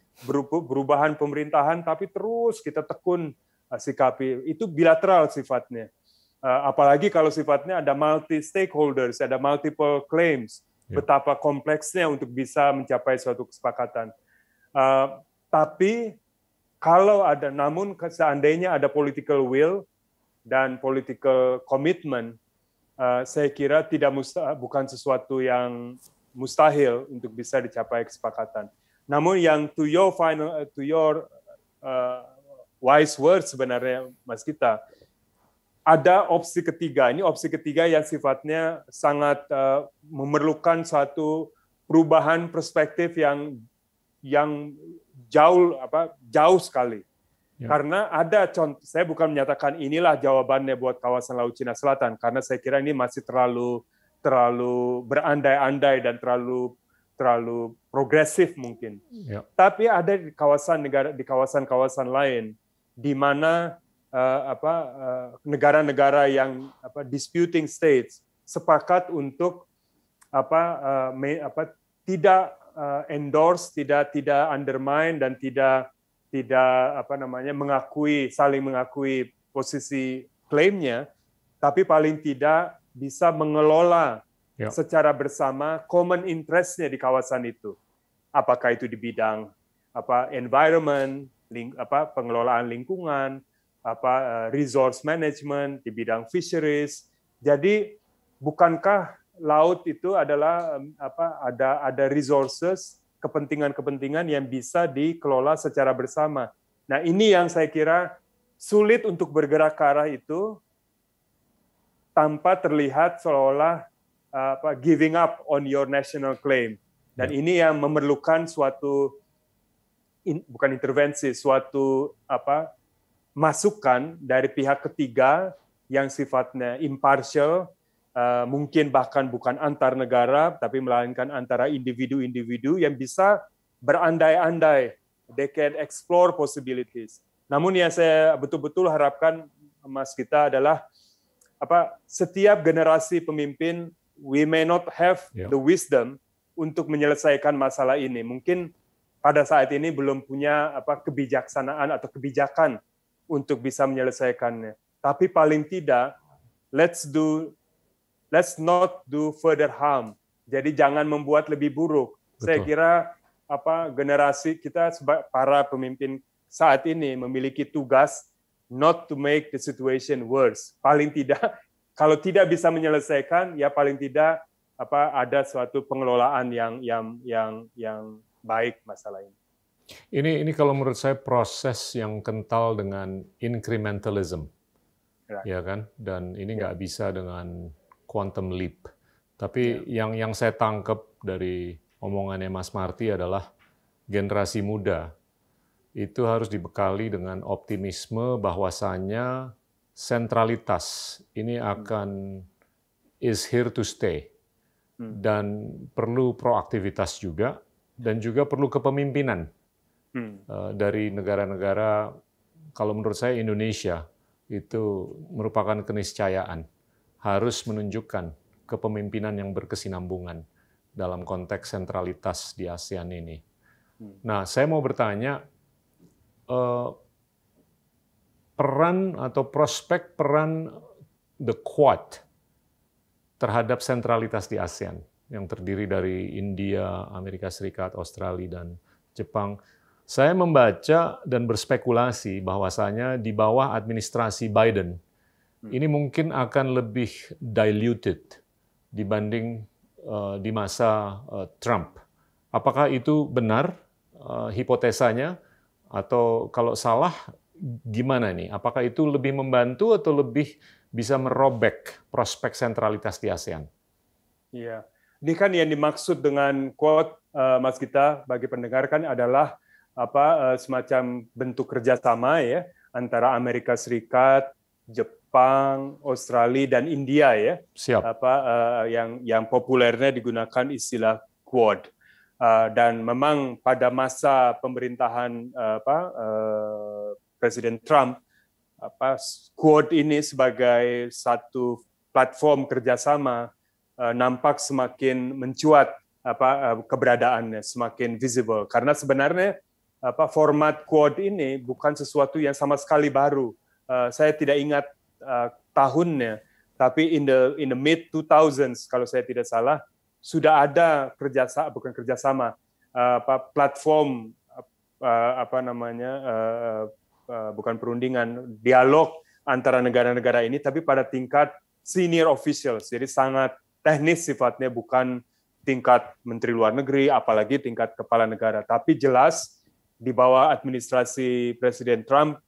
perubahan pemerintahan, tapi terus kita tekun uh, sikapi. Itu bilateral sifatnya. Uh, apalagi kalau sifatnya ada multi-stakeholders, ada multiple claims, yeah. betapa kompleksnya untuk bisa mencapai suatu kesepakatan. Uh, tapi kalau ada, namun seandainya ada political will dan political commitment, uh, saya kira tidak musta, bukan sesuatu yang mustahil untuk bisa dicapai kesepakatan. Namun yang to your final, to your uh, wise words sebenarnya Mas Gita, ada opsi ketiga. Ini opsi ketiga yang sifatnya sangat uh, memerlukan satu perubahan perspektif yang yang jauh apa jauh sekali. Ya. Karena ada contoh, saya bukan menyatakan inilah jawabannya buat kawasan Laut Cina Selatan, karena saya kira ini masih terlalu terlalu berandai-andai dan terlalu terlalu progresif mungkin. Ya. Tapi ada di kawasan negara di kawasan-kawasan lain di mana Uh, apa uh, negara-negara yang apa disputing states sepakat untuk apa uh, me, apa tidak uh, endorse, tidak tidak undermine dan tidak tidak apa namanya mengakui saling mengakui posisi klaimnya, tapi paling tidak bisa mengelola ya. Secara bersama common interest-nya di kawasan itu. Apakah itu di bidang apa environment, ling, apa pengelolaan lingkungan, apa resource management, di bidang fisheries. Jadi bukankah laut itu adalah apa ada ada resources, kepentingan-kepentingan yang bisa dikelola secara bersama. Nah, ini yang saya kira sulit untuk bergerak ke arah itu tanpa terlihat seolah-olah apa giving up on your national claim. Dan ini yang memerlukan suatu in, bukan intervensi, suatu apa masukan dari pihak ketiga yang sifatnya impartial, uh, mungkin bahkan bukan antar negara, tapi melainkan antara individu-individu yang bisa berandai-andai, they can explore possibilities. Namun yang saya betul-betul harapkan, Mas Gita, adalah apa setiap generasi pemimpin, we may not have yeah. the wisdom untuk menyelesaikan masalah ini. Mungkin pada saat ini belum punya apa kebijaksanaan atau kebijakan untuk bisa menyelesaikannya. Tapi paling tidak, let's do, let's not do further harm. Jadi jangan membuat lebih buruk. Betul. Saya kira apa generasi kita para pemimpin saat ini memiliki tugas not to make the situation worse. Paling tidak, kalau tidak bisa menyelesaikan, ya paling tidak apa ada suatu pengelolaan yang yang yang yang baik masalah ini. Ini, ini kalau menurut saya proses yang kental dengan incrementalism, ya, ya kan? Dan ini nggak ya. Bisa dengan quantum leap. Tapi ya. yang yang saya tangkap dari omongannya Mas Marty adalah generasi muda itu harus dibekali dengan optimisme bahwasannya sentralitas ini akan is here to stay dan perlu proaktivitas juga dan juga perlu kepemimpinan. Hmm. Dari negara-negara, kalau menurut saya Indonesia itu merupakan keniscayaan, harus menunjukkan kepemimpinan yang berkesinambungan dalam konteks sentralitas di ASEAN ini. Hmm. Nah, saya mau bertanya, eh, peran atau prospek peran The Quad terhadap sentralitas di ASEAN, yang terdiri dari India, Amerika Serikat, Australia, dan Jepang. Saya membaca dan berspekulasi bahwasanya di bawah administrasi Biden ini mungkin akan lebih diluted dibanding di masa Trump. Apakah itu benar hipotesanya? Atau kalau salah gimana nih? Apakah itu lebih membantu atau lebih bisa merobek prospek sentralitas di ASEAN? Iya, ini kan yang dimaksud dengan quote Mas Gita bagi pendengar kan adalah apa semacam bentuk kerjasama ya antara Amerika Serikat, Jepang, Australia dan India ya. Siap. Apa yang yang populernya digunakan istilah Quad. Dan memang pada masa pemerintahan apa Presiden Trump apa Quad ini sebagai satu platform kerjasama nampak semakin mencuat apa keberadaannya, semakin visible karena sebenarnya apa format Quad ini bukan sesuatu yang sama sekali baru. Uh, saya tidak ingat uh, tahunnya, tapi in the in the mid two thousands kalau saya tidak salah sudah ada kerjasama bukan kerjasama uh, apa platform uh, apa namanya uh, uh, bukan perundingan dialog antara negara-negara ini, tapi pada tingkat senior officials, jadi sangat teknis sifatnya, bukan tingkat menteri luar negeri apalagi tingkat kepala negara, tapi jelas di bawah administrasi Presiden Trump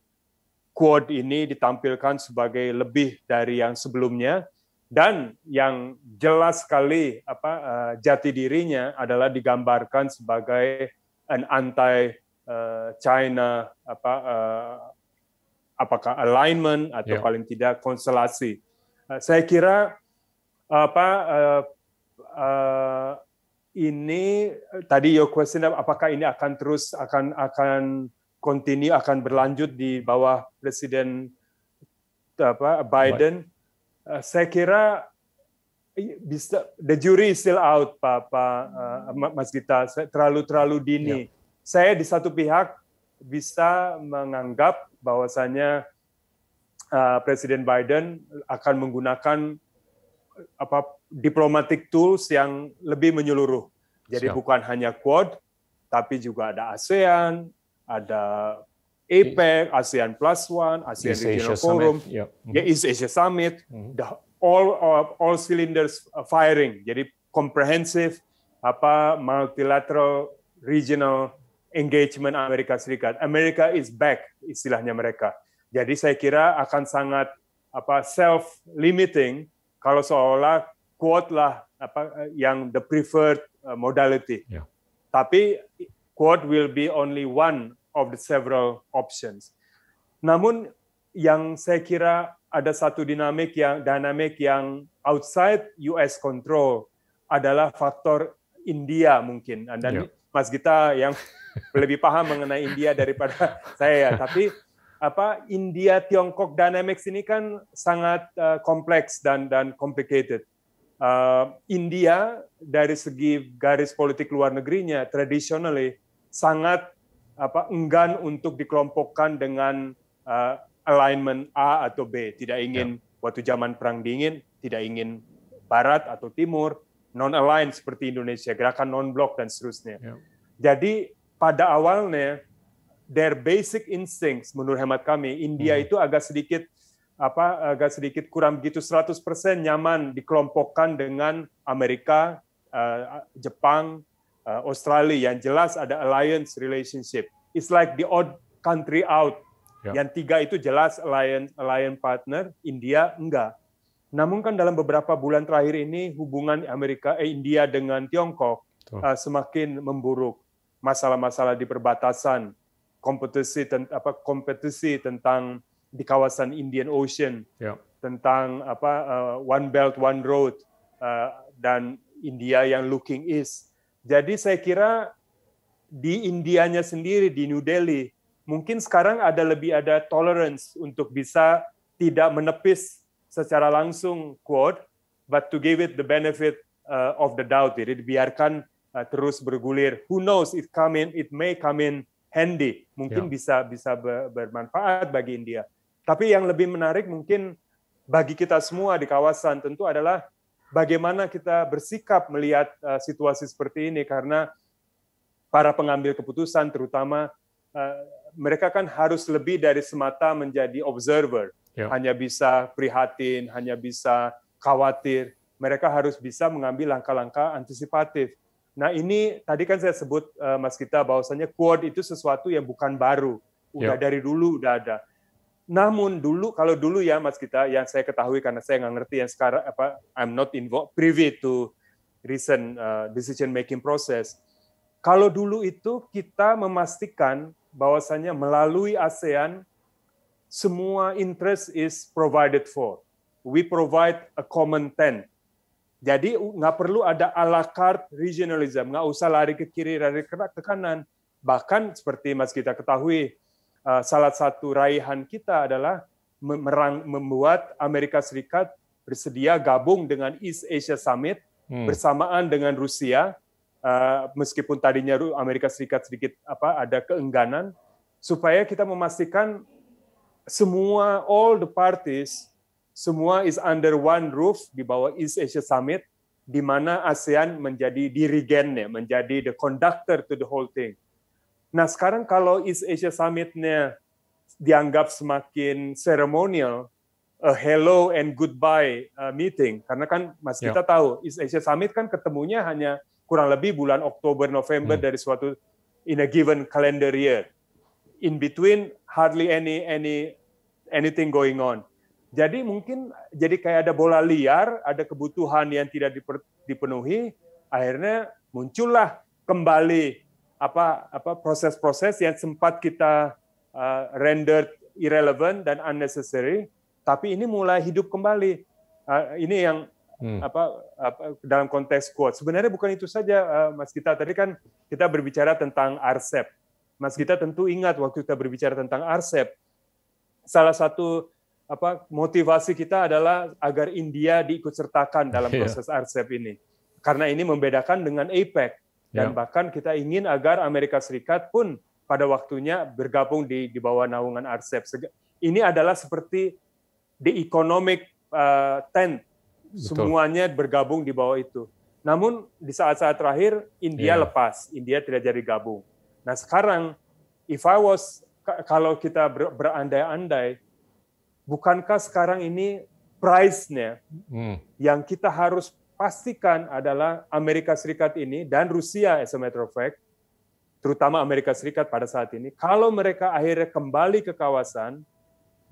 Quad ini ditampilkan sebagai lebih dari yang sebelumnya, dan yang jelas sekali apa uh, jati dirinya adalah digambarkan sebagai an anti uh, China apa uh, apakah alignment atau yeah. paling tidak konstelasi. Uh, saya kira apa uh, uh, ini tadi your question, apakah ini akan terus akan akan continue akan berlanjut di bawah Presiden apa Biden? Uh, saya kira bisa, the jury is still out, Pak, Pak uh, Mas Gita. Terlalu terlalu dini. Yeah. Saya di satu pihak bisa menganggap bahwasannya uh, Presiden Biden akan menggunakan apa diplomatic tools yang lebih menyeluruh. Jadi Siap. bukan hanya Quad, tapi juga ada ASEAN, ada APEC, ASEAN Plus One, ASEAN East Regional Asia Forum, yep. mm-hmm. ya East Asia Summit, mm-hmm. the all all cylinders firing. Jadi comprehensive apa multilateral regional engagement Amerika Serikat. America is back istilahnya mereka. Jadi saya kira akan sangat apa self limiting kalau seolah Quad lah apa yang the preferred modality. Yeah. Tapi Quad will be only one of the several options. Namun yang saya kira ada satu dinamik yang dinamik yang outside U S control adalah faktor India mungkin. Dan yeah. Mas Gita yang lebih paham mengenai India daripada saya. Tapi apa India Tiongkok dynamics ini kan sangat uh, kompleks dan dan complicated. Uh, India dari segi garis politik luar negerinya traditionally sangat apa enggan untuk dikelompokkan dengan uh, alignment A atau B. Tidak ingin yeah. waktu zaman perang dingin, tidak ingin barat atau timur, non-aligned seperti Indonesia, gerakan non-blok dan seterusnya. Yeah. Jadi pada awalnya their basic instincts menurut hemat kami India hmm. itu agak sedikit apa agak sedikit kurang begitu seratus persen nyaman dikelompokkan dengan Amerika, uh, Jepang, uh, Australia yang jelas ada alliance relationship. It's like the odd country out. Yeah. Yang tiga itu jelas alliance alliance partner, India enggak. Namun kan dalam beberapa bulan terakhir ini hubungan Amerika eh, India dengan Tiongkok uh, semakin memburuk. Masalah-masalah di perbatasan, kompetisi tentang apa kompetisi tentang di kawasan Indian Ocean, yeah. tentang apa uh, One Belt One Road uh, dan India yang looking east. Jadi saya kira di Indianya sendiri di New Delhi mungkin sekarang ada lebih ada tolerance untuk bisa tidak menepis secara langsung Quad, but to give it the benefit uh, of the doubt. Jadi dibiarkan uh, terus bergulir. Who knows, it come in, it may come in handy, mungkin ya. bisa bisa bermanfaat bagi India. Tapi yang lebih menarik mungkin bagi kita semua di kawasan tentu adalah bagaimana kita bersikap melihat uh, situasi seperti ini, karena para pengambil keputusan terutama uh, mereka kan harus lebih dari semata menjadi observer, ya. hanya bisa prihatin, hanya bisa khawatir. Mereka harus bisa mengambil langkah-langkah antisipatif. Nah ini tadi kan saya sebut uh, Mas Gita bahwasanya Quad itu sesuatu yang bukan baru, udah yeah. dari dulu udah ada. Namun dulu kalau dulu ya Mas Gita yang saya ketahui karena saya nggak ngerti yang sekarang apa I'm not involved privy to recent uh, decision making process. Kalau dulu itu kita memastikan bahwasanya melalui ASEAN semua interest is provided for. We provide a common tent. Jadi nggak perlu ada à la carte regionalism, nggak usah lari ke kiri, lari ke kanan. Bahkan seperti Mas kita ketahui, salah satu raihan kita adalah membuat Amerika Serikat bersedia gabung dengan East Asia Summit hmm. bersamaan dengan Rusia, meskipun tadinya Amerika Serikat sedikit apa ada keengganan, supaya kita memastikan semua all the parties semua is under one roof di bawah East Asia Summit, di mana ASEAN menjadi dirigennya, menjadi the conductor to the whole thing. Nah sekarang kalau East Asia Summit-nya dianggap semakin ceremonial, a hello and goodbye meeting, karena kan Mas yeah. kita tahu East Asia Summit kan ketemunya hanya kurang lebih bulan Oktober November hmm. dari suatu in a given calendar year. In between hardly any any anything going on. Jadi mungkin jadi kayak ada bola liar, ada kebutuhan yang tidak dipenuhi, akhirnya muncullah kembali apa apa proses-proses yang sempat kita uh, rendered irrelevant dan unnecessary, tapi ini mulai hidup kembali. Uh, ini yang hmm. apa, apa dalam konteks Quad. Sebenarnya bukan itu saja, uh, Mas Gita. Tadi kan kita berbicara tentang R C E P. Mas Gita tentu ingat waktu kita berbicara tentang R C E P, salah satu apa motivasi kita adalah agar India diikutsertakan dalam proses yeah. R C E P ini, karena ini membedakan dengan APEC dan yeah. bahkan kita ingin agar Amerika Serikat pun pada waktunya bergabung di, di bawah naungan R C E P. Ini adalah seperti the economic Uh, ten Betul. Semuanya bergabung di bawah itu. Namun di saat-saat terakhir India yeah. lepas, India tidak jadi gabung. Nah sekarang, if I was kalau kita ber, berandai-andai, bukankah sekarang ini price-nya mm. yang kita harus pastikan adalah Amerika Serikat ini dan Rusia as a matter of fact, terutama Amerika Serikat pada saat ini, kalau mereka akhirnya kembali ke kawasan.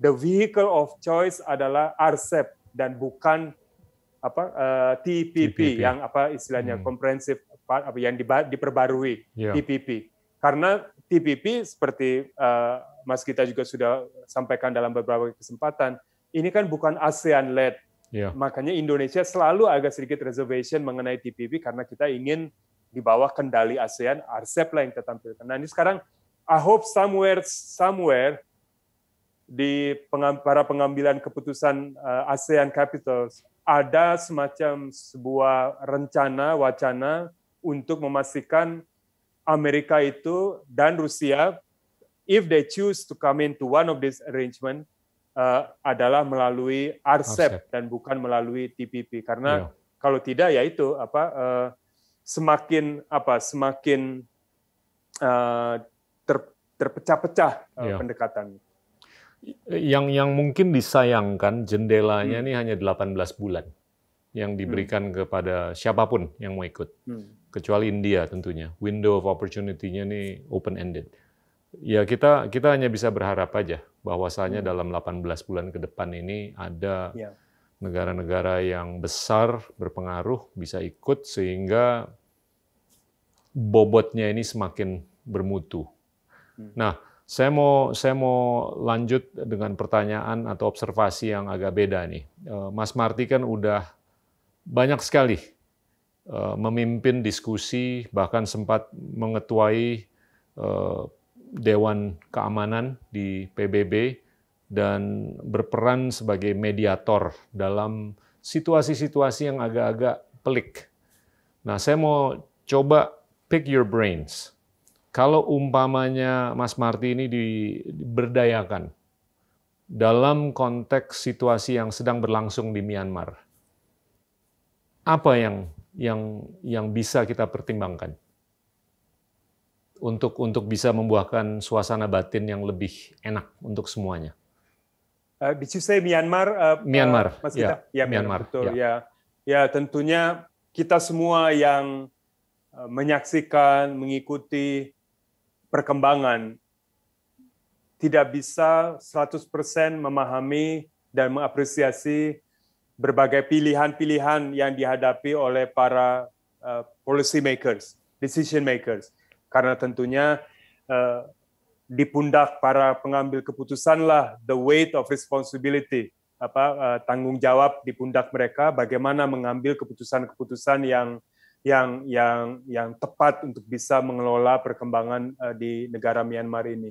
The vehicle of choice adalah R C E P dan bukan apa uh, T P P, T P P yang apa istilahnya hmm. komprehensif apa yang diperbarui yeah. T P P. Karena T P P seperti uh, Mas Gita juga sudah sampaikan dalam beberapa kesempatan, ini kan bukan ASEAN led. Yeah. Makanya Indonesia selalu agak sedikit reservation mengenai T P P karena kita ingin di bawah kendali ASEAN, R C E P lah yang kita tampilkan. Nah, ini sekarang I hope somewhere somewhere di para pengambilan keputusan ASEAN Capitals, ada semacam sebuah rencana, wacana untuk memastikan Amerika itu dan Rusia, if they choose to come into one of these arrangement, uh, adalah melalui R C E P, R C E P dan bukan melalui T P P. Karena yeah. kalau tidak, ya itu apa uh, semakin apa semakin uh, ter, terpecah-pecah uh, yeah. pendekatan. Yang yang mungkin disayangkan jendelanya hmm. ini hanya delapan belas bulan yang diberikan hmm. kepada siapapun yang mau ikut, hmm. kecuali India tentunya. Window of opportunity-nya ini open ended. Ya kita kita hanya bisa berharap aja bahwasanya hmm. dalam delapan belas bulan ke depan ini ada negara-negara ya. yang besar berpengaruh bisa ikut sehingga bobotnya ini semakin bermutu. Hmm. Nah. Saya mau saya mau lanjut dengan pertanyaan atau observasi yang agak beda nih. Mas Marty kan udah banyak sekali memimpin diskusi, bahkan sempat mengetuai Dewan Keamanan di P B B dan berperan sebagai mediator dalam situasi-situasi yang agak-agak pelik. Nah, saya mau coba pick your brains. Kalau umpamanya Mas Marty ini diberdayakan dalam konteks situasi yang sedang berlangsung di Myanmar, apa yang yang yang bisa kita pertimbangkan untuk untuk bisa membuahkan suasana batin yang lebih enak untuk semuanya? Uh, did you say Myanmar? Uh, Myanmar, uh, Mas Gita? Ya, ya, Myanmar. Betul, ya. Ya, ya tentunya kita semua yang menyaksikan, mengikuti perkembangan, tidak bisa seratus persen memahami dan mengapresiasi berbagai pilihan-pilihan yang dihadapi oleh para uh, policy makers, decision makers. Karena tentunya uh, di pundak para pengambil keputusanlah the weight of responsibility, apa uh, tanggung jawab di pundak mereka bagaimana mengambil keputusan-keputusan yang yang yang yang tepat untuk bisa mengelola perkembangan uh, di negara Myanmar ini.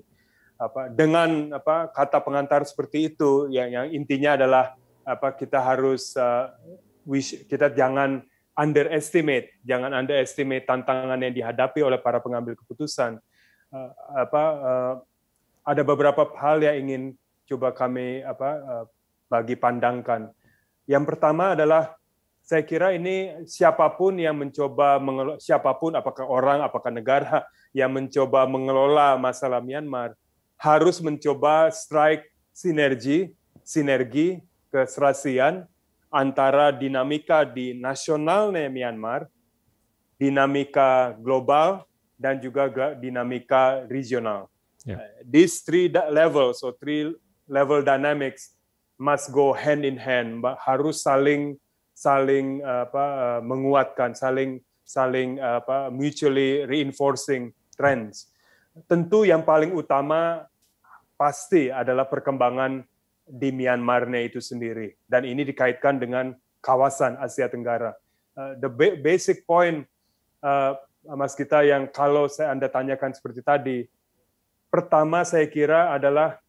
Apa dengan apa kata pengantar seperti itu yang yang intinya adalah apa kita harus uh, wish, kita jangan underestimate, jangan underestimate tantangan yang dihadapi oleh para pengambil keputusan. Uh, apa uh, ada beberapa hal yang ingin coba kami apa uh, bagi pandangkan. Yang pertama adalah saya kira ini siapapun yang mencoba mengelola, siapapun apakah orang, apakah negara yang mencoba mengelola masalah Myanmar harus mencoba strike sinergi, sinergi keserasian antara dinamika di nasionalnya Myanmar, dinamika global dan juga dinamika regional. Yeah. These three levels, so three level dynamics must go hand in hand, harus saling saling apa, menguatkan, saling saling apa, mutually reinforcing trends. Tentu yang paling utama pasti adalah perkembangan di Myanmar-nya itu sendiri, dan ini dikaitkan dengan kawasan Asia Tenggara. Uh, the basic point, uh, Mas Gita, yang kalau saya Anda tanyakan seperti tadi, pertama saya kira adalah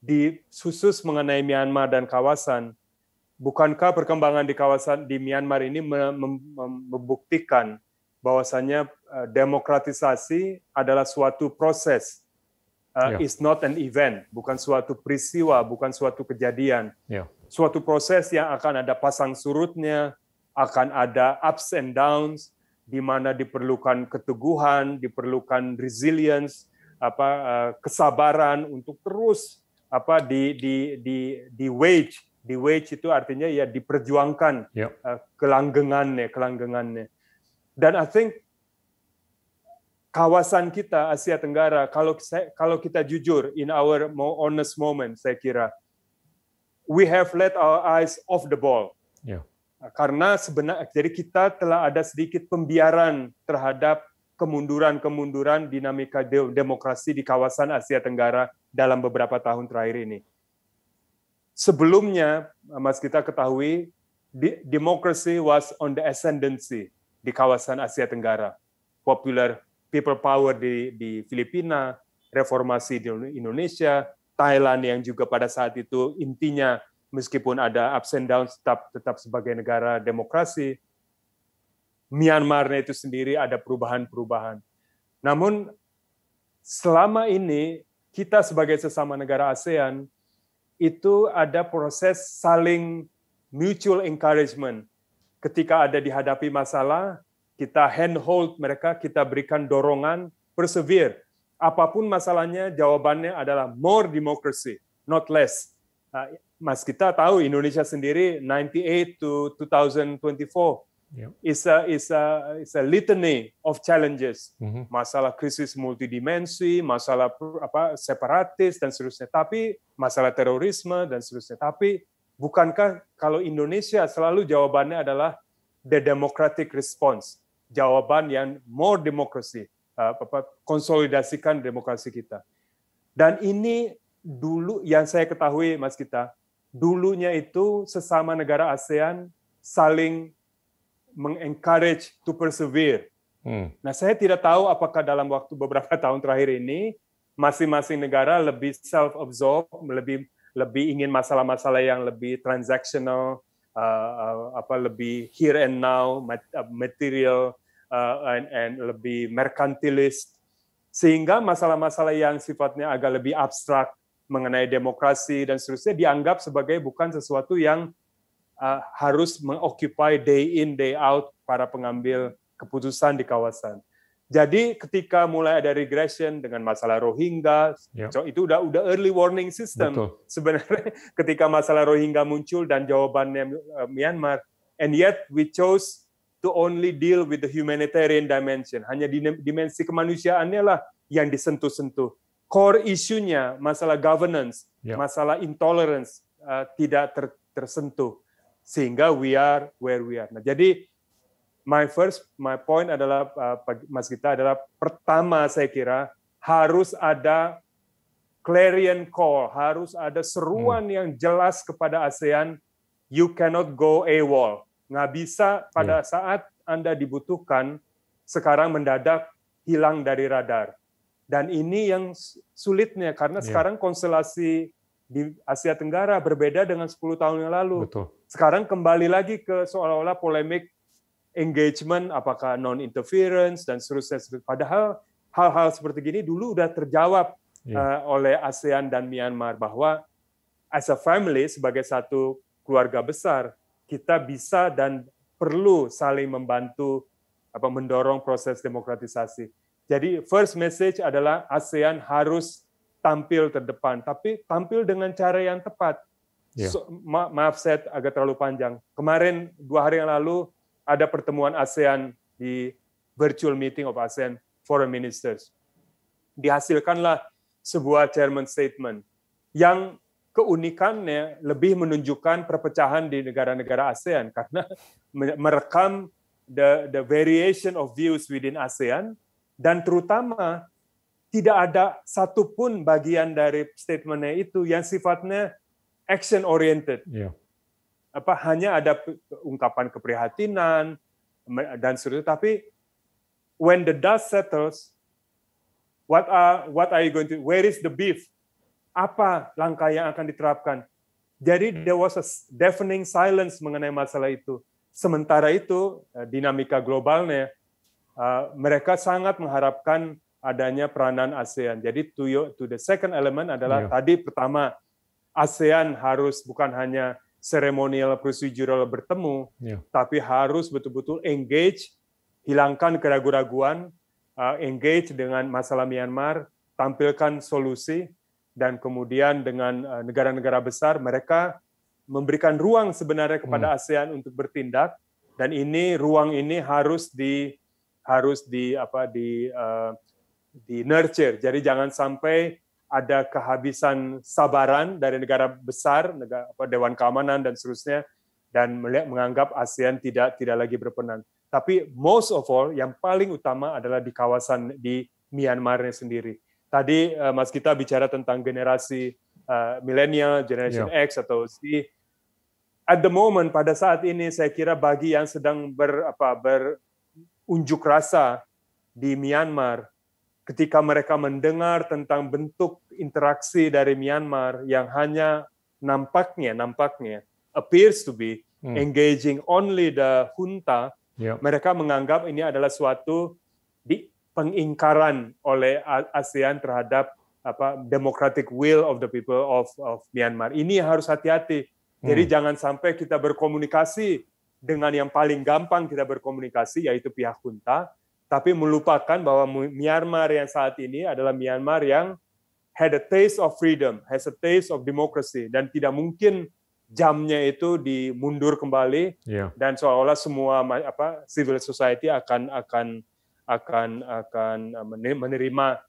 di khusus mengenai Myanmar dan kawasan, bukankah perkembangan di kawasan di Myanmar ini membuktikan bahwasannya demokratisasi adalah suatu proses, yeah. uh, it's not an event, bukan suatu peristiwa, bukan suatu kejadian, yeah. suatu proses yang akan ada pasang surutnya, akan ada ups and downs, di mana diperlukan keteguhan, diperlukan resilience, apa uh, kesabaran untuk terus apa di di di di wage. Di wage itu artinya ya diperjuangkan, yep. uh, kelanggengannya, kelanggengannya. Dan I think kawasan kita Asia Tenggara, kalau saya, kalau kita jujur, in our more honest moment, saya kira we have let our eyes off the ball. Yeah. Uh, karena sebenarnya jadi kita telah ada sedikit pembiaran terhadap kemunduran-kemunduran dinamika de demokrasi di kawasan Asia Tenggara dalam beberapa tahun terakhir ini. Sebelumnya, Mas kita ketahui, democracy was on the ascendancy di kawasan Asia Tenggara. Popular people power di, di Filipina, reformasi di Indonesia, Thailand yang juga pada saat itu intinya meskipun ada ups and downs tetap, tetap sebagai negara demokrasi. Myanmar-nya itu sendiri ada perubahan-perubahan. Namun selama ini kita sebagai sesama negara ASEAN itu ada proses saling mutual encouragement. Ketika ada dihadapi masalah, kita handhold mereka, kita berikan dorongan, persevere. Apapun masalahnya, jawabannya adalah more democracy, not less. Mas kita tahu Indonesia sendiri ninety-eight to twenty twenty-four yep. is a is a is a litany of challenges. Mm-hmm. Masalah krisis multidimensi, masalah apa separatis dan seterusnya. Tapi masalah terorisme dan seterusnya. Tapi bukankah kalau Indonesia selalu jawabannya adalah the democratic response, jawaban yang more democracy, konsolidasikan demokrasi kita. Dan ini dulu yang saya ketahui, Mas Gita, dulunya itu sesama negara ASEAN saling mengencourage to persevere. Hmm. Nah, saya tidak tahu apakah dalam waktu beberapa tahun terakhir ini masing-masing negara lebih self-absorbed, lebih lebih ingin masalah-masalah yang lebih transactional, uh, uh, apa lebih here and now, material, uh, and, and lebih merkantilist, sehingga masalah-masalah yang sifatnya agak lebih abstrak mengenai demokrasi dan seterusnya dianggap sebagai bukan sesuatu yang uh, harus mengoccupy day in day out para pengambil keputusan di kawasan. Jadi ketika mulai ada regression dengan masalah Rohingya, yep. itu udah udah early warning system. Betul. Sebenarnya ketika masalah Rohingya muncul dan jawabannya uh, Myanmar, and yet we chose to only deal with the humanitarian dimension. Hanya dimensi kemanusiaannya lah yang disentuh-sentuh. Core isunya masalah governance, yep. masalah intolerance uh, tidak ter tersentuh, sehingga we are where we are. Nah, jadi My first, my point adalah, uh, Mas Gita, adalah pertama saya kira harus ada clarion call, harus ada seruan hmm. yang jelas kepada ASEAN, you cannot go AWOL. Nggak bisa pada yeah. saat Anda dibutuhkan, sekarang mendadak hilang dari radar. Dan ini yang sulitnya, karena yeah. sekarang konstelasi di Asia Tenggara berbeda dengan sepuluh tahun yang lalu. Betul. Sekarang kembali lagi ke seolah-olah polemik engagement, apakah non-interference, dan seterusnya. Padahal hal-hal seperti gini dulu udah terjawab yeah. uh, oleh ASEAN dan Myanmar bahwa as a family, sebagai satu keluarga besar, kita bisa dan perlu saling membantu apa, mendorong proses demokratisasi. Jadi first message adalah ASEAN harus tampil terdepan, tapi tampil dengan cara yang tepat. Yeah. So, ma maaf saya agak terlalu panjang. Kemarin dua hari yang lalu, ada pertemuan ASEAN di virtual meeting of ASEAN Foreign Ministers. Dihasilkanlah sebuah chairman statement yang keunikannya lebih menunjukkan perpecahan di negara-negara ASEAN karena merekam the, the variation of views within ASEAN, dan terutama tidak ada satupun bagian dari statementnya itu yang sifatnya action oriented. Yeah. Apa hanya ada ungkapan keprihatinan dan seterusnya, tapi when the dust settles, what are what are you going to? Where is the beef? Apa langkah yang akan diterapkan? Jadi there was a deafening silence mengenai masalah itu. Sementara itu dinamika globalnya, uh, mereka sangat mengharapkan adanya peranan ASEAN. Jadi to, your, to the second element adalah yeah. tadi pertama ASEAN harus bukan hanya seremonial procedural bertemu, yeah. tapi harus betul-betul engage, hilangkan keraguan-raguan, uh, engage dengan masalah Myanmar, tampilkan solusi. Dan kemudian dengan negara-negara besar, mereka memberikan ruang sebenarnya kepada hmm. ASEAN untuk bertindak, dan ini ruang ini harus di harus di apa di uh, di nurture. Jadi jangan sampai ada kehabisan sabaran dari negara besar, negara, apa, Dewan Keamanan dan seterusnya, dan menganggap ASEAN tidak tidak lagi berperan. Tapi most of all, yang paling utama adalah di kawasan di Myanmar-nya sendiri. Tadi uh, Mas Gita bicara tentang generasi uh, milenial, generation yeah. X atau Z. At the moment, pada saat ini saya kira bagi yang sedang ber, apa, berunjuk rasa di Myanmar, ketika mereka mendengar tentang bentuk interaksi dari Myanmar yang hanya nampaknya, nampaknya appears to be hmm. engaging only the junta, yeah. mereka menganggap ini adalah suatu di pengingkaran oleh ASEAN terhadap apa democratic will of the people of, of Myanmar. Ini harus hati-hati. Jadi hmm. jangan sampai kita berkomunikasi dengan yang paling gampang kita berkomunikasi, yaitu pihak junta, tapi melupakan bahwa Myanmar yang saat ini adalah Myanmar yang had a taste of freedom, has a taste of democracy, dan tidak mungkin jamnya itu dimundur kembali yeah. dan seolah-olah semua apa civil society akan akan akan akan menerima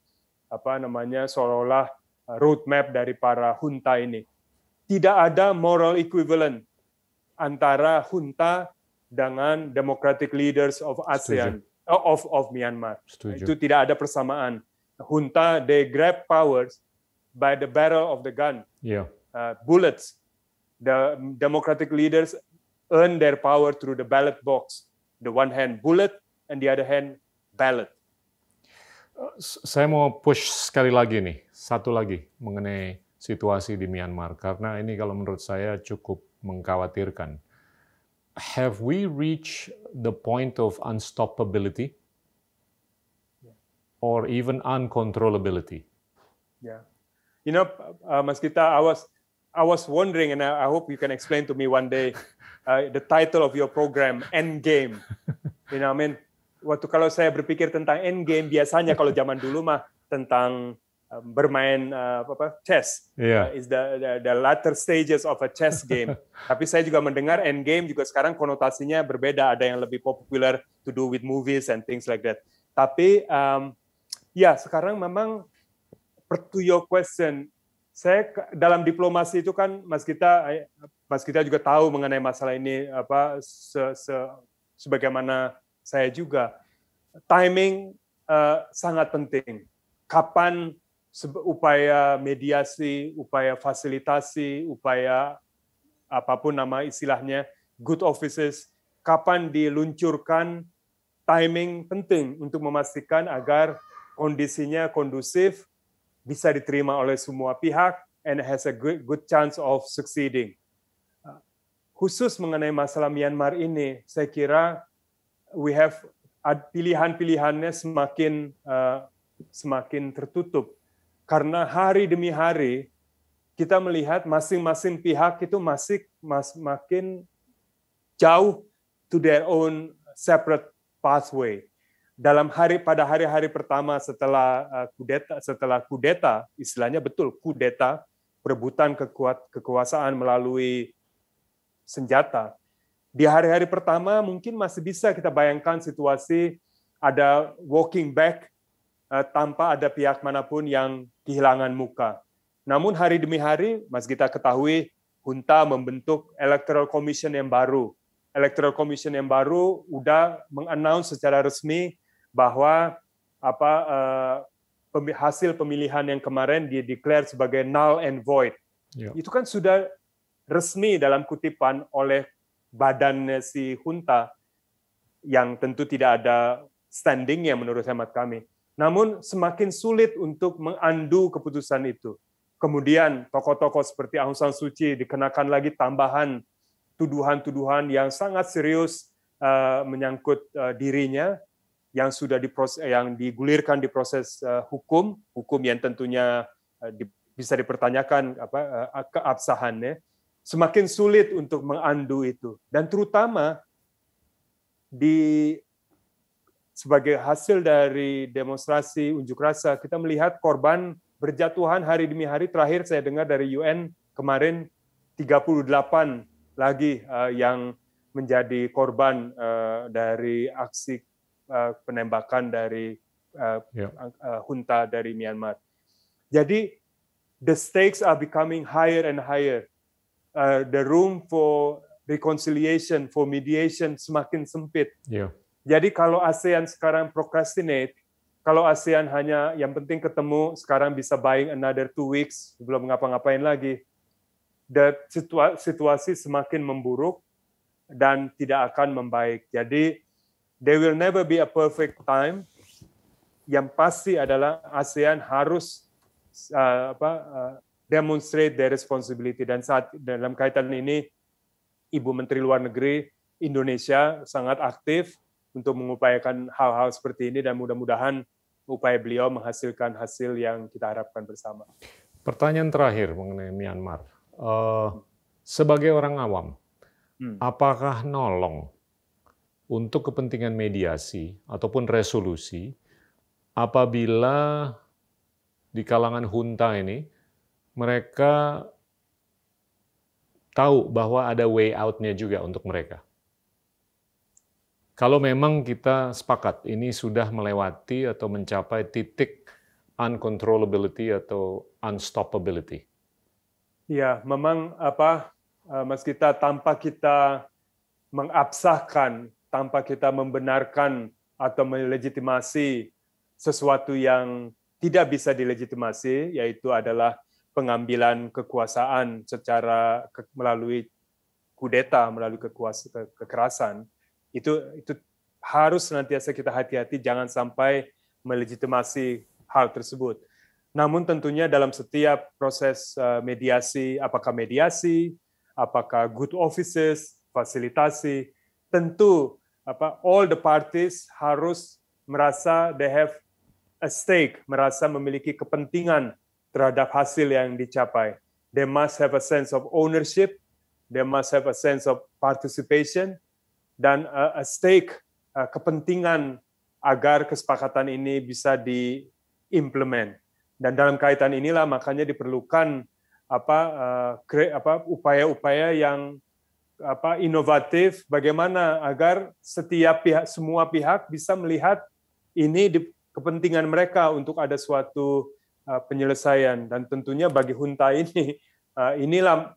apa namanya seolah-olah roadmap dari para junta ini. Tidak ada moral equivalent antara junta dengan democratic leaders of ASEAN Setuju. of of Myanmar. Setuju. Itu tidak ada persamaan. Junta they grab powers by the barrel of the gun. Yeah. Uh, bullets. The democratic leaders earn their power through the ballot box. The one hand bullet and the other hand ballot. Saya mau push sekali lagi nih, satu lagi mengenai situasi di Myanmar, karena ini kalau menurut saya cukup mengkhawatirkan. Have we reached the point of unstoppability or even uncontrollability? Yeah, you know, uh, Mas Gita, I was I was wondering, and I hope you can explain to me one day uh, the title of your program, Endgame. You know, I mean. Waktu kalau saya berpikir tentang endgame, biasanya kalau zaman dulu mah tentang bermain uh, apa chess, yeah. uh, is the, the the latter stages of a chess game. Tapi saya juga mendengar endgame juga sekarang konotasinya berbeda, ada yang lebih popular to do with movies and things like that. Tapi um, ya sekarang memang per to your question, saya dalam diplomasi itu kan Mas Gita, Mas Gita juga tahu mengenai masalah ini apa se, se, sebagaimana saya juga, timing uh, sangat penting. Kapan upaya mediasi, upaya fasilitasi, upaya apapun nama istilahnya, good offices, kapan diluncurkan, timing penting untuk memastikan agar kondisinya kondusif, bisa diterima oleh semua pihak, and has a good, good chance of succeeding. Khusus mengenai masalah Myanmar ini, saya kira we have pilihan-pilihannya semakin uh, semakin tertutup karena hari demi hari kita melihat masing-masing pihak itu masih mas, makin jauh to their own separate pathway. Dalam hari pada hari-hari pertama setelah uh, kudeta setelah kudeta istilahnya betul kudeta perebutan kekuat, kekuasaan melalui senjata. Di hari-hari pertama mungkin masih bisa kita bayangkan situasi ada walking back uh, tanpa ada pihak manapun yang kehilangan muka. Namun hari demi hari, Mas Gita ketahui, junta membentuk Electoral Commission yang baru. Electoral Commission yang baru udah mengannounce secara resmi bahwa apa eh, hasil pemilihan yang kemarin dideklar sebagai null and void. Ya. Itu kan sudah resmi dalam kutipan oleh badan si junta yang tentu tidak ada standingnya menurut hemat kami. Namun semakin sulit untuk mengandu keputusan itu. Kemudian tokoh-tokoh seperti Aung San Suu Kyi dikenakan lagi tambahan tuduhan-tuduhan yang sangat serius uh, menyangkut uh, dirinya, yang sudah diproses, yang digulirkan di proses uh, hukum, hukum yang tentunya uh, di, bisa dipertanyakan apa, uh, keabsahannya. Semakin sulit untuk mengandu itu, dan terutama di sebagai hasil dari demonstrasi unjuk rasa kita melihat korban berjatuhan hari demi hari. Terakhir saya dengar dari U N kemarin tiga puluh delapan lagi uh, yang menjadi korban uh, dari aksi uh, penembakan dari uh, yeah. uh, junta dari Myanmar. Jadi the stakes are becoming higher and higher. Uh, the room for reconciliation, for mediation semakin sempit. Yeah. Jadi kalau ASEAN sekarang procrastinate, kalau ASEAN hanya yang penting ketemu, sekarang bisa buying another two weeks, belum ngapa-ngapain lagi. The situa- situasi semakin memburuk dan tidak akan membaik. Jadi, there will never be a perfect time. Yang pasti adalah ASEAN harus uh, apa, uh, demonstrate their responsibility. Dan saat dalam kaitan ini, Ibu Menteri Luar Negeri Indonesia sangat aktif untuk mengupayakan hal-hal seperti ini, dan mudah-mudahan upaya beliau menghasilkan hasil yang kita harapkan bersama. Pertanyaan terakhir mengenai Myanmar. Uh, sebagai orang awam, hmm. apakah nolong untuk kepentingan mediasi ataupun resolusi apabila di kalangan junta ini mereka tahu bahwa ada way out-nya juga untuk mereka? Kalau memang kita sepakat ini sudah melewati atau mencapai titik uncontrollability atau unstoppability. Ya, memang apa, Mas Gita, tanpa kita mengabsahkan, tanpa kita membenarkan atau melegitimasi sesuatu yang tidak bisa dilegitimasi, yaitu adalah pengambilan kekuasaan secara melalui kudeta, melalui kekuasaan, kekerasan. Itu, itu harus senantiasa kita hati-hati, jangan sampai melegitimasi hal tersebut. Namun tentunya dalam setiap proses mediasi, apakah mediasi, apakah good offices, fasilitasi, tentu apa, all the parties harus merasa they have a stake, merasa memiliki kepentingan terhadap hasil yang dicapai. They must have a sense of ownership, they must have a sense of participation, dan uh, a stake, uh, kepentingan agar kesepakatan ini bisa diimplement. Dan dalam kaitan inilah makanya diperlukan apa uh, kre, apa upaya-upaya yang apa inovatif, bagaimana agar setiap pihak, semua pihak bisa melihat ini di kepentingan mereka untuk ada suatu uh, penyelesaian. Dan tentunya bagi junta ini uh, inilah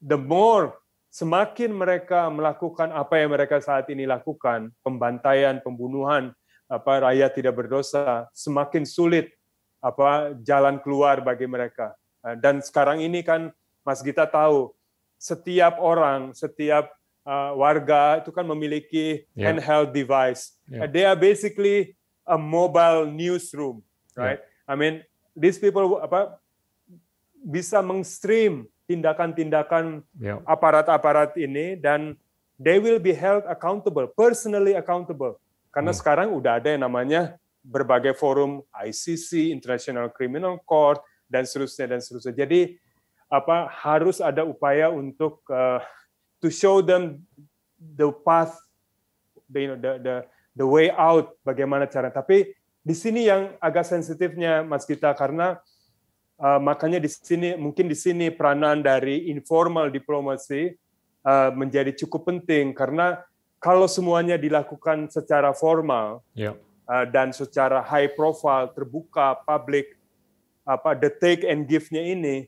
the more semakin mereka melakukan apa yang mereka saat ini lakukan, pembantaian, pembunuhan, apa rakyat tidak berdosa, semakin sulit apa jalan keluar bagi mereka. Dan sekarang ini kan Mas Gita tahu, setiap orang, setiap uh, warga itu kan memiliki yeah. handheld device. Yeah. They are basically a mobile newsroom, right? Yeah. I mean, these people apa bisa mengstream tindakan-tindakan yeah. aparat-aparat ini, dan they will be held accountable, personally accountable. Karena hmm. sekarang udah ada yang namanya berbagai forum, I C C, International Criminal Court, dan seterusnya dan seterusnya. Jadi apa harus ada upaya untuk uh, to show them the path, the, you know, the the the way out, bagaimana cara. Tapi di sini yang agak sensitifnya Mas Gita, karena Uh, makanya di sini mungkin di sini peranan dari informal diplomasi uh, menjadi cukup penting, karena kalau semuanya dilakukan secara formal yeah. uh, dan secara high profile, terbuka, publik, apa the take and give-nya ini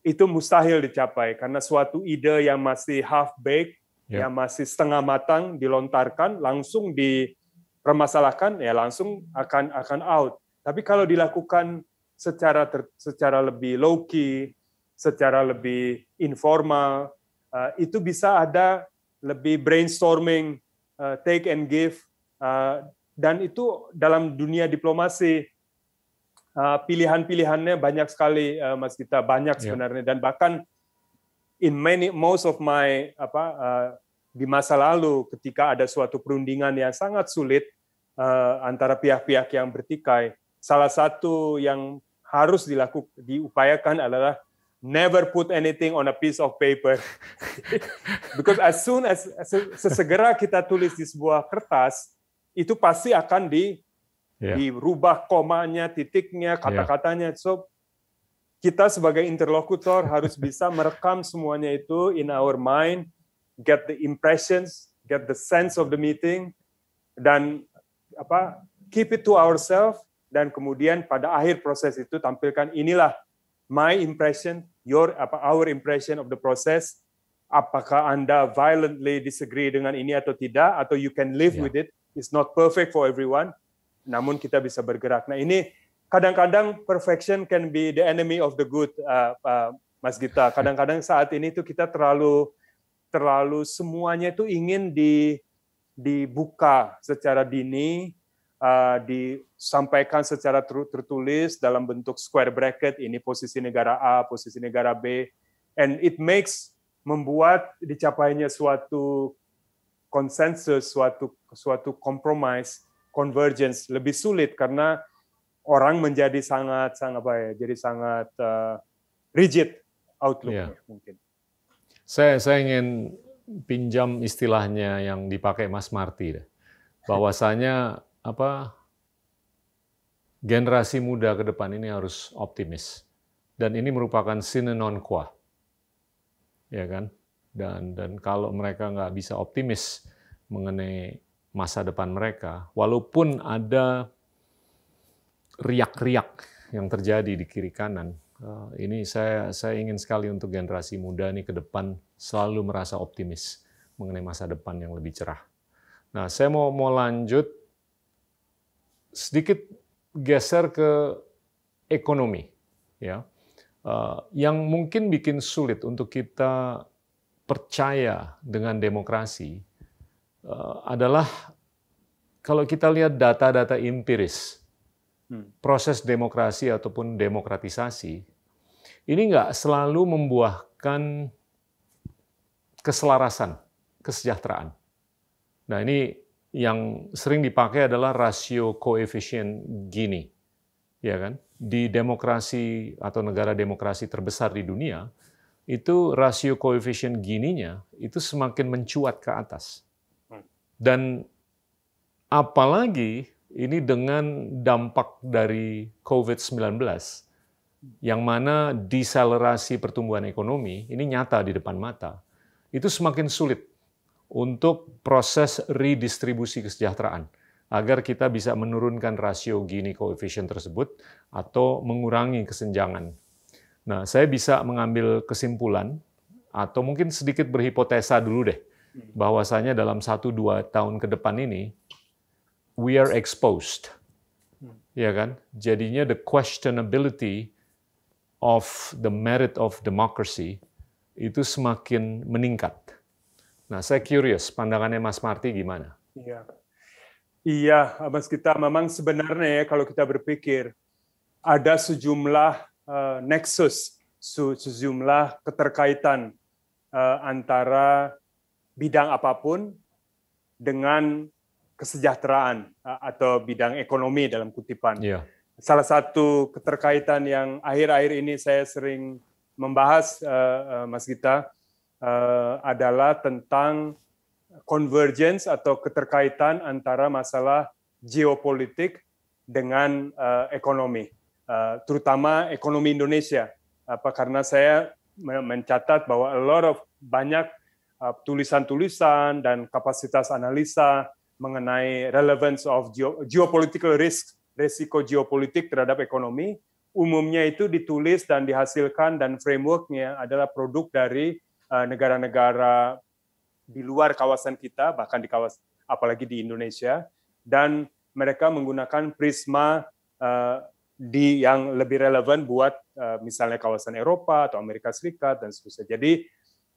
itu mustahil dicapai karena suatu ide yang masih half baked, yeah. yang masih setengah matang dilontarkan langsung dipermasalahkan ya langsung akan akan out. Tapi kalau dilakukan secara ter, secara lebih low key, secara lebih informal, uh, itu bisa ada lebih brainstorming, uh, take and give, uh, dan itu dalam dunia diplomasi uh, pilihan-pilihannya banyak sekali, uh, Mas Gita, banyak sebenarnya, yeah. dan bahkan in many most of my apa uh, di masa lalu ketika ada suatu perundingan yang sangat sulit uh, antara pihak-pihak yang bertikai, salah satu yang harus dilakukan diupayakan adalah never put anything on a piece of paper. Because as soon as sesegera kita tulis di sebuah kertas, itu pasti akan di yeah. dirubah komanya, titiknya, kata-katanya. So kita sebagai interlocutor harus bisa merekam semuanya itu in our mind, get the impressions, get the sense of the meeting, dan apa keep it to ourselves, dan kemudian pada akhir proses itu tampilkan inilah my impression, your apa our impression of the process. Apakah Anda violently disagree dengan ini atau tidak, atau you can live yeah. with it. It's not perfect for everyone, namun kita bisa bergerak. Nah ini kadang-kadang perfection can be the enemy of the good, uh, uh, Mas Gita. Kadang-kadang saat ini tuh kita terlalu terlalu semuanya itu ingin di dibuka secara dini, uh, disampaikan secara ter, tertulis dalam bentuk square bracket. Ini posisi negara A, posisi negara B, and it makes membuat dicapainya suatu konsensus, suatu suatu compromise, convergence lebih sulit karena orang menjadi sangat sangat apa ya, jadi sangat uh, rigid outlook-nya yeah. mungkin. Saya saya ingin pinjam istilahnya yang dipakai Mas Marty deh. Bahwasanya apa generasi muda ke depan ini harus optimis. Dan ini merupakan sine non qua. Ya kan? Dan dan kalau mereka nggak bisa optimis mengenai masa depan mereka, walaupun ada riak-riak yang terjadi di kiri kanan, ini saya saya ingin sekali untuk generasi muda nih ke depan selalu merasa optimis mengenai masa depan yang lebih cerah. Nah, saya mau mau lanjut sedikit geser ke ekonomi, ya, yang mungkin bikin sulit untuk kita percaya dengan demokrasi adalah kalau kita lihat data-data empiris proses demokrasi ataupun demokratisasi ini nggak selalu membuahkan keselarasan, kesejahteraan. Nah ini yang sering dipakai adalah rasio koefisien Gini, ya kan? Di demokrasi atau negara demokrasi terbesar di dunia itu rasio koefisien Gini-nya itu semakin mencuat ke atas. Dan apalagi ini dengan dampak dari covid sembilan belas yang mana deselerasi pertumbuhan ekonomi ini nyata di depan mata. Itu semakin sulit untuk proses redistribusi kesejahteraan agar kita bisa menurunkan rasio Gini koefisien tersebut atau mengurangi kesenjangan. Nah, saya bisa mengambil kesimpulan atau mungkin sedikit berhipotesa dulu deh, bahwasanya dalam satu dua tahun ke depan ini we are exposed, ya kan? Jadinya the questionability of the merit of democracy itu semakin meningkat. Nah, saya curious pandangannya Mas Marty gimana? Iya, iya, Mas Gita, memang sebenarnya ya kalau kita berpikir ada sejumlah Uh, nexus, se- sejumlah keterkaitan uh, antara bidang apapun dengan kesejahteraan uh, atau bidang ekonomi dalam kutipan. Yeah. Salah satu keterkaitan yang akhir-akhir ini saya sering membahas, uh, uh, Mas Gita, uh, adalah tentang convergence atau keterkaitan antara masalah geopolitik dengan uh, ekonomi. Uh, terutama ekonomi Indonesia, apa karena saya mencatat bahwa a lot of banyak uh, tulisan-tulisan dan kapasitas analisa mengenai relevance of geo- geopolitical risk, risiko geopolitik terhadap ekonomi umumnya itu ditulis dan dihasilkan, dan frameworknya adalah produk dari negara-negara di luar kawasan kita, bahkan di kawasan, apalagi di Indonesia, dan mereka menggunakan prisma uh, di yang lebih relevan buat uh, misalnya kawasan Eropa atau Amerika Serikat dan seterusnya. Jadi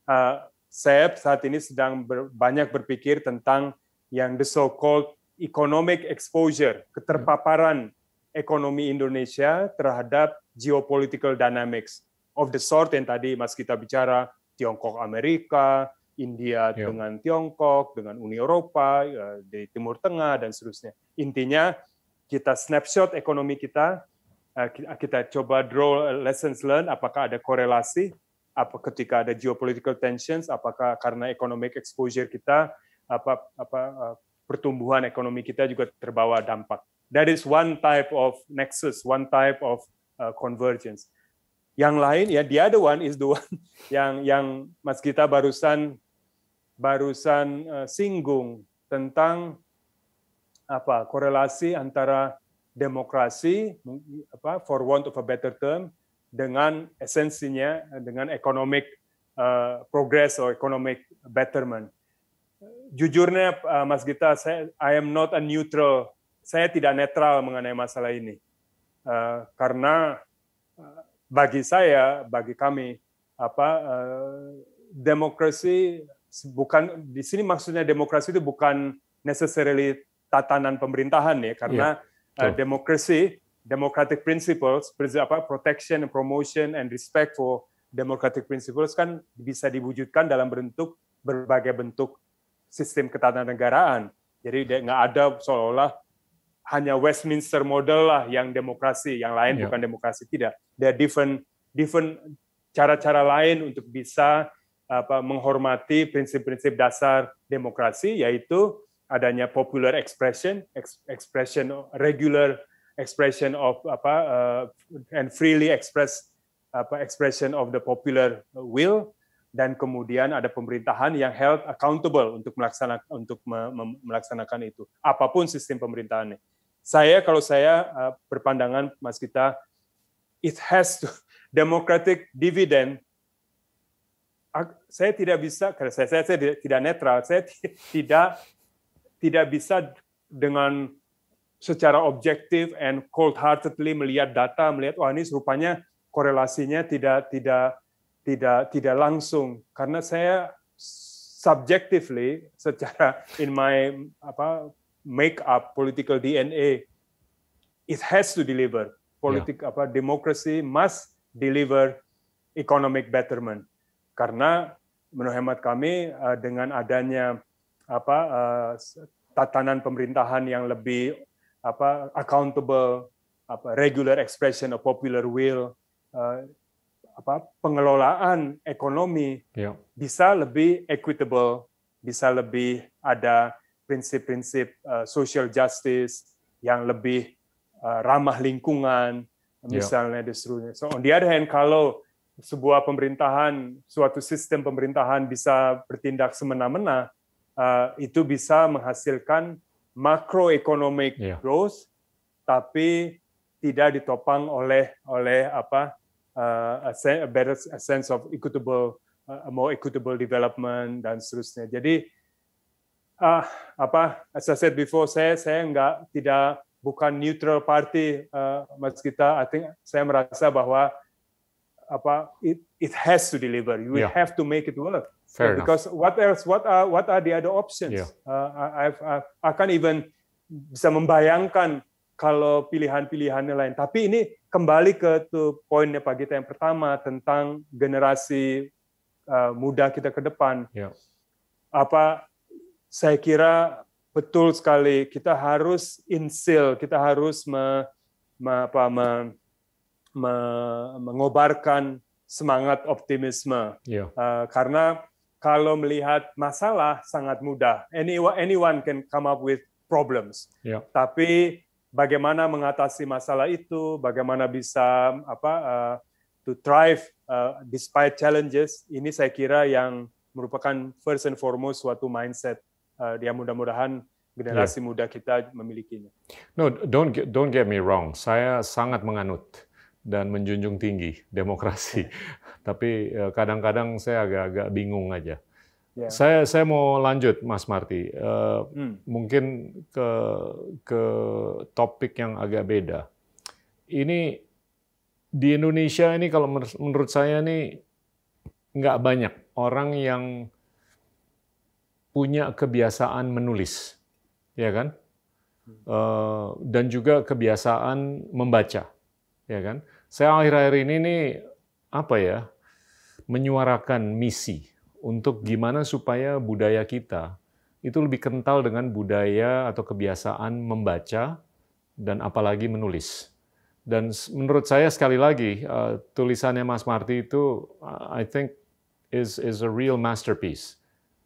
uh, saya saat ini sedang ber, banyak berpikir tentang yang the so-called economic exposure, keterpaparan ekonomi Indonesia terhadap geopolitical dynamics of the sort yang tadi Mas Gita bicara, Tiongkok Amerika, India yeah. dengan Tiongkok, dengan Uni Eropa, di Timur Tengah, dan seterusnya. Intinya, kita snapshot ekonomi kita, kita coba draw lessons learned, apakah ada korelasi, apa ketika ada geopolitical tensions, apakah karena economic exposure kita, apa, apa pertumbuhan ekonomi kita juga terbawa dampak. That is one type of nexus, one type of convergence. Yang lain ya, the other one is the one yang yang Mas Gita barusan barusan uh, singgung tentang apa korelasi antara demokrasi, apa, for want of a better term, dengan esensinya dengan economic uh, progress or economic betterment. Jujurnya uh, Mas Gita, saya I am not a neutral, saya tidak netral mengenai masalah ini uh, karena uh, bagi saya, bagi kami, apa eh, demokrasi bukan di sini maksudnya demokrasi itu bukan necessarily tatanan pemerintahan ya, karena yeah. eh, demokrasi, democratic principles, apa protection, promotion, and respect for democratic principles kan bisa diwujudkan dalam bentuk berbagai bentuk sistem ketatanegaraan. Jadi nggak ada seolah-olah hanya Westminster model lah yang demokrasi, yang lain yeah. bukan demokrasi, tidak. There are different different cara-cara lain untuk bisa apa, menghormati prinsip-prinsip dasar demokrasi, yaitu adanya popular expression, ex, expression regular expression of apa uh, and freely express apa expression of the popular will, dan kemudian ada pemerintahan yang held accountable untuk melaksanakan untuk melaksanakan itu, apapun sistem pemerintahannya. Saya kalau saya berpandangan Mas Gita, it has to, democratic dividend. Saya tidak bisa, karena saya, saya, saya tidak netral, saya tidak tidak bisa dengan secara objektif and cold-heartedly melihat data, melihat wah ini rupanya korelasinya tidak tidak tidak tidak langsung, karena saya subjectively secara in my apa make up political D N A, it has to deliver. Politik yeah. apa demokrasi must deliver economic betterment, karena menurut hemat kami dengan adanya apa tatanan pemerintahan yang lebih apa accountable, apa regular expression of popular will, apa pengelolaan ekonomi yeah. bisa lebih equitable, bisa lebih ada prinsip-prinsip social justice yang lebih ramah lingkungan, misalnya, yeah. seterusnya. So on the other hand, kalau sebuah pemerintahan, suatu sistem pemerintahan bisa bertindak semena-mena, uh, itu bisa menghasilkan macroeconomic yeah. growth, tapi tidak ditopang oleh oleh apa uh, a better a sense of equitable, uh, more equitable development dan seterusnya. Jadi uh, apa, as I said before, saya saya nggak tidak bukan neutral party, uh, Mas Gita. I think saya merasa bahwa apa it it has to deliver. You yeah. have to make it work. Fair enough. Because what else? What are what are the other options? Yeah. Uh, I've, I've, I can't even bisa membayangkan kalau pilihan-pilihannya lain. Tapi ini kembali ke tuh poinnya Pak Gita yang pertama tentang generasi uh, muda kita ke depan. Yeah. Apa saya kira. Betul sekali, kita harus insil, kita harus me, me, apa, me, me, mengobarkan semangat optimisme. Yeah. Uh, karena kalau melihat masalah sangat mudah, anyone, anyone can come up with problems. Yeah. Tapi bagaimana mengatasi masalah itu, bagaimana bisa apa, uh, to thrive uh, despite challenges, ini saya kira yang merupakan first and foremost suatu mindset. Uh, ya mudah-mudahan generasi yeah. muda kita memilikinya. No, don't don't get me wrong. Saya sangat menganut dan menjunjung tinggi demokrasi. Tapi kadang-kadang saya agak-agak bingung aja. Yeah. Saya saya mau lanjut, Mas Marty. Uh, hmm. Mungkin ke ke topik yang agak beda. Ini di Indonesia ini kalau menurut saya nih nggak banyak orang yang punya kebiasaan menulis, ya kan? Uh, dan juga kebiasaan membaca, ya kan? Saya akhir-akhir ini nih apa ya? Menyuarakan misi untuk gimana supaya budaya kita itu lebih kental dengan budaya atau kebiasaan membaca dan apalagi menulis. Dan menurut saya sekali lagi uh, tulisannya Mas Marty itu uh, I think is is a real masterpiece.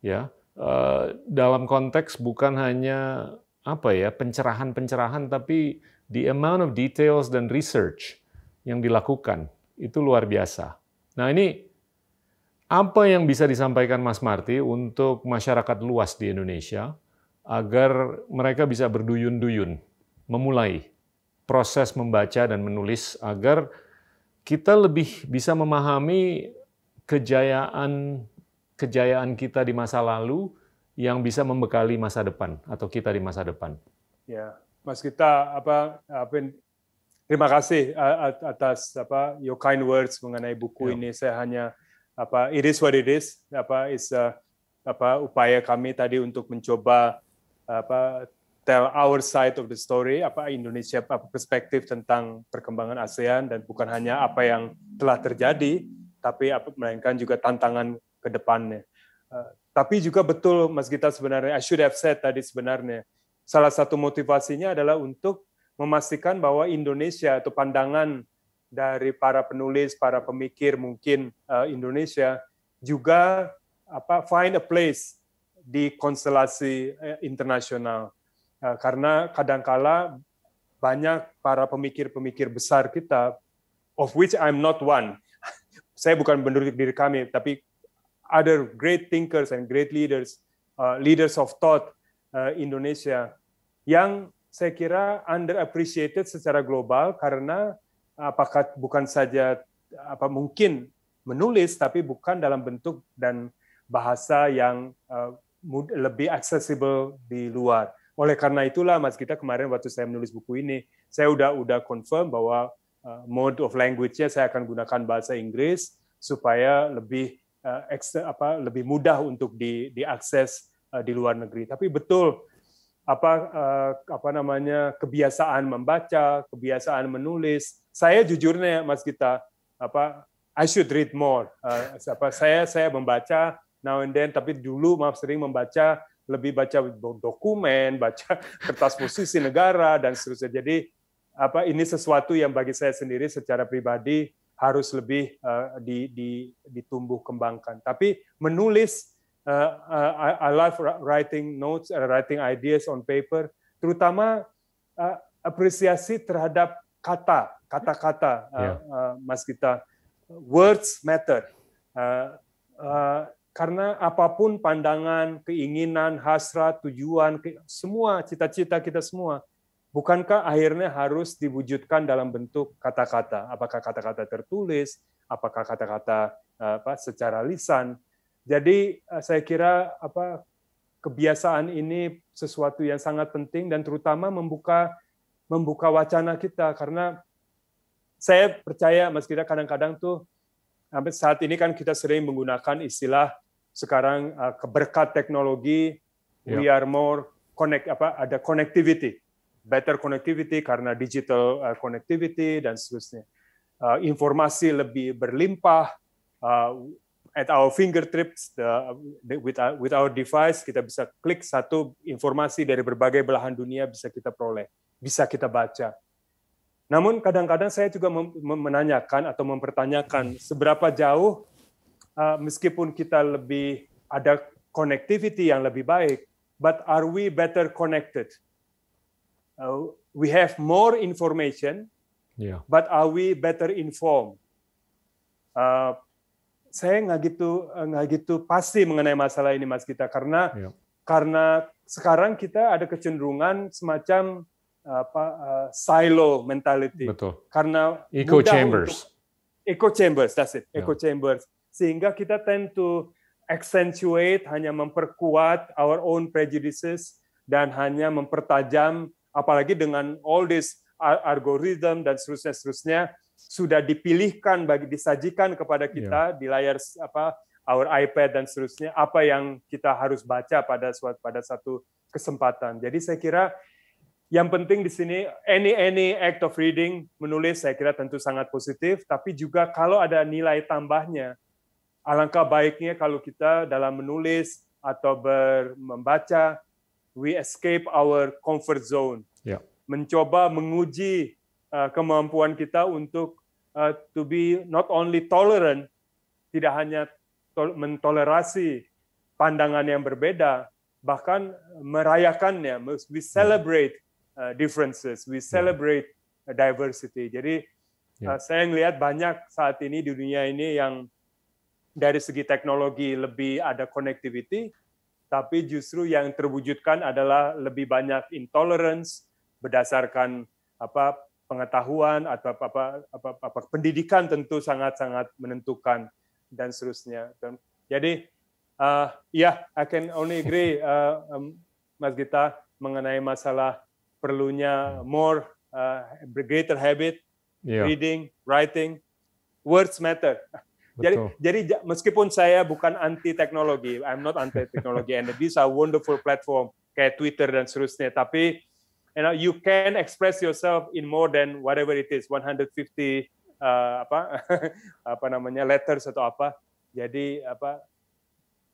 Ya, uh, dalam konteks bukan hanya apa ya pencerahan-pencerahan, tapi the amount of details dan research yang dilakukan itu luar biasa. Nah ini. Apa yang bisa disampaikan Mas Marty untuk masyarakat luas di Indonesia agar mereka bisa berduyun-duyun memulai proses membaca dan menulis agar kita lebih bisa memahami kejayaan kejayaan kita di masa lalu yang bisa membekali masa depan atau kita di masa depan. Ya, Mas Gita, apa, apa terima kasih atas apa your kind words mengenai buku ya. Ini. Saya hanya apa it is what it is apa is uh, apa upaya kami tadi untuk mencoba apa tell our side of the story apa Indonesia apa perspektif tentang perkembangan ASEAN dan bukan hanya apa yang telah terjadi tapi apa melainkan juga tantangan ke depannya. Uh, tapi juga betul Mas Gita sebenarnya I should have said tadi sebenarnya salah satu motivasinya adalah untuk memastikan bahwa Indonesia atau pandangan dari para penulis, para pemikir mungkin uh, Indonesia juga apa find a place di konstelasi eh, internasional uh, karena kadangkala banyak para pemikir-pemikir besar kita of which I'm not one. Saya bukan menurut diri kami, tapi other great thinkers and great leaders, uh, leaders of thought uh, Indonesia yang saya kira underappreciated secara global karena apakah bukan saja apa mungkin menulis tapi bukan dalam bentuk dan bahasa yang uh, lebih accessible di luar. Oleh karena itulah Mas Gita kemarin waktu saya menulis buku ini, saya udah udah confirm bahwa uh, mode of language-nya saya akan gunakan bahasa Inggris supaya lebih uh, apa lebih mudah untuk di diakses uh, di luar negeri. Tapi betul apa uh, apa namanya kebiasaan membaca, kebiasaan menulis. Saya jujurnya Mas Gita apa I should read more. Uh, apa, saya saya membaca now and then tapi dulu maaf sering membaca lebih baca dokumen, baca kertas posisi negara dan seterusnya. Jadi apa ini sesuatu yang bagi saya sendiri secara pribadi harus lebih uh, di, di ditumbuh kembangkan. Tapi menulis uh, uh, I, I love writing notes, uh, writing ideas on paper, terutama uh, apresiasi terhadap kata kata-kata, yeah. uh, uh, Mas Gita, words matter. Uh, uh, karena apapun pandangan, keinginan, hasrat, tujuan, ke, semua cita-cita kita semua, bukankah akhirnya harus diwujudkan dalam bentuk kata-kata? Apakah kata-kata tertulis? Apakah kata-kata uh, apa, secara lisan? Jadi uh, saya kira apa kebiasaan ini sesuatu yang sangat penting dan terutama membuka membuka wacana kita karena saya percaya, Mas Gita, kadang-kadang tuh sampai saat ini kan kita sering menggunakan istilah sekarang berkat teknologi, yeah. we are more connect apa ada connectivity, better connectivity karena digital connectivity dan seterusnya. Uh, informasi lebih berlimpah uh, at our fingertips the, with our, with our device kita bisa klik satu informasi dari berbagai belahan dunia bisa kita peroleh, bisa kita baca. Namun kadang-kadang saya juga menanyakan atau mempertanyakan seberapa jauh meskipun kita lebih ada connectivity yang lebih baik, but are we better connected? Uh, we have more information, yeah. but are we better informed? Uh, saya nggak gitu nggak gitu pasti mengenai masalah ini, Mas Gita, karena yeah. karena sekarang kita ada kecenderungan semacam apa uh, silo mentality. Betul. Karena echo chambers. Untuk, echo chambers, that's it. Echo yeah. chambers. Sehingga kita tend to accentuate, hanya memperkuat our own prejudices dan hanya mempertajam, apalagi dengan all this algorithm dan seterusnya seterusnya sudah dipilihkan bagi disajikan kepada kita yeah. di layar apa our iPad dan seterusnya apa yang kita harus baca pada suatu pada satu kesempatan. Jadi saya kira yang penting di sini any any act of reading, menulis saya kira tentu sangat positif, tapi juga kalau ada nilai tambahnya alangkah baiknya kalau kita dalam menulis atau ber, membaca we escape our comfort zone. Yeah. Mencoba menguji uh, kemampuan kita untuk uh, to be not only tolerant, tidak hanya to mentolerasi pandangan yang berbeda, bahkan merayakannya. We celebrate uh, differences, we celebrate uh, diversity. Jadi uh, saya melihat banyak saat ini di dunia ini yang dari segi teknologi lebih ada connectivity, tapi justru yang terwujudkan adalah lebih banyak intolerance, berdasarkan apa pengetahuan atau apa apa, apa, apa pendidikan tentu sangat-sangat menentukan dan seterusnya. Jadi uh, ya yeah, I can only agree uh, um, Mas Gita mengenai masalah perlunya more uh, greater habit yeah. reading, writing, words matter. Jadi, jadi meskipun saya bukan anti teknologi, I'm not anti teknologi and this is a wonderful platform kayak Twitter dan seterusnya, tapi you know, you can express yourself in more than whatever it is, one hundred fifty uh, apa apa namanya letters atau apa. Jadi apa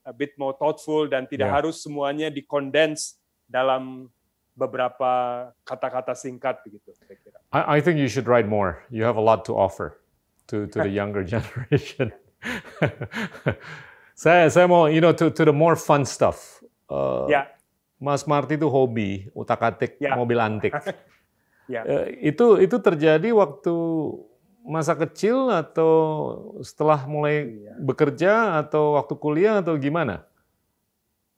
a bit more thoughtful dan tidak yeah. harus semuanya dikondense dalam beberapa kata-kata singkat begitu. Saya kira. I, I think you should write more. You have a lot to offer to to the younger generation. saya saya mau you know to to the more fun stuff. Uh, yeah. Mas Marty itu hobi utak-atik yeah. mobil antik. yeah. Itu itu terjadi waktu masa kecil atau setelah mulai yeah. bekerja atau waktu kuliah atau gimana?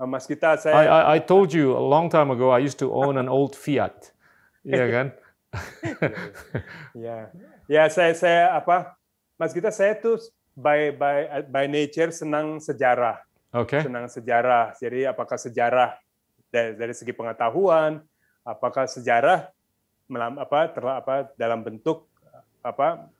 Mas kita saya I, I, I told you a long time ago I used to own an old Fiat. Iya kan? Ya. Ya saya saya apa? Mas kita saya tuh by by by nature senang sejarah. Oke. Okay. Senang sejarah. Jadi apakah sejarah Dari, dari segi pengetahuan, apakah sejarah melam, apa, terla, apa, dalam bentuk apa,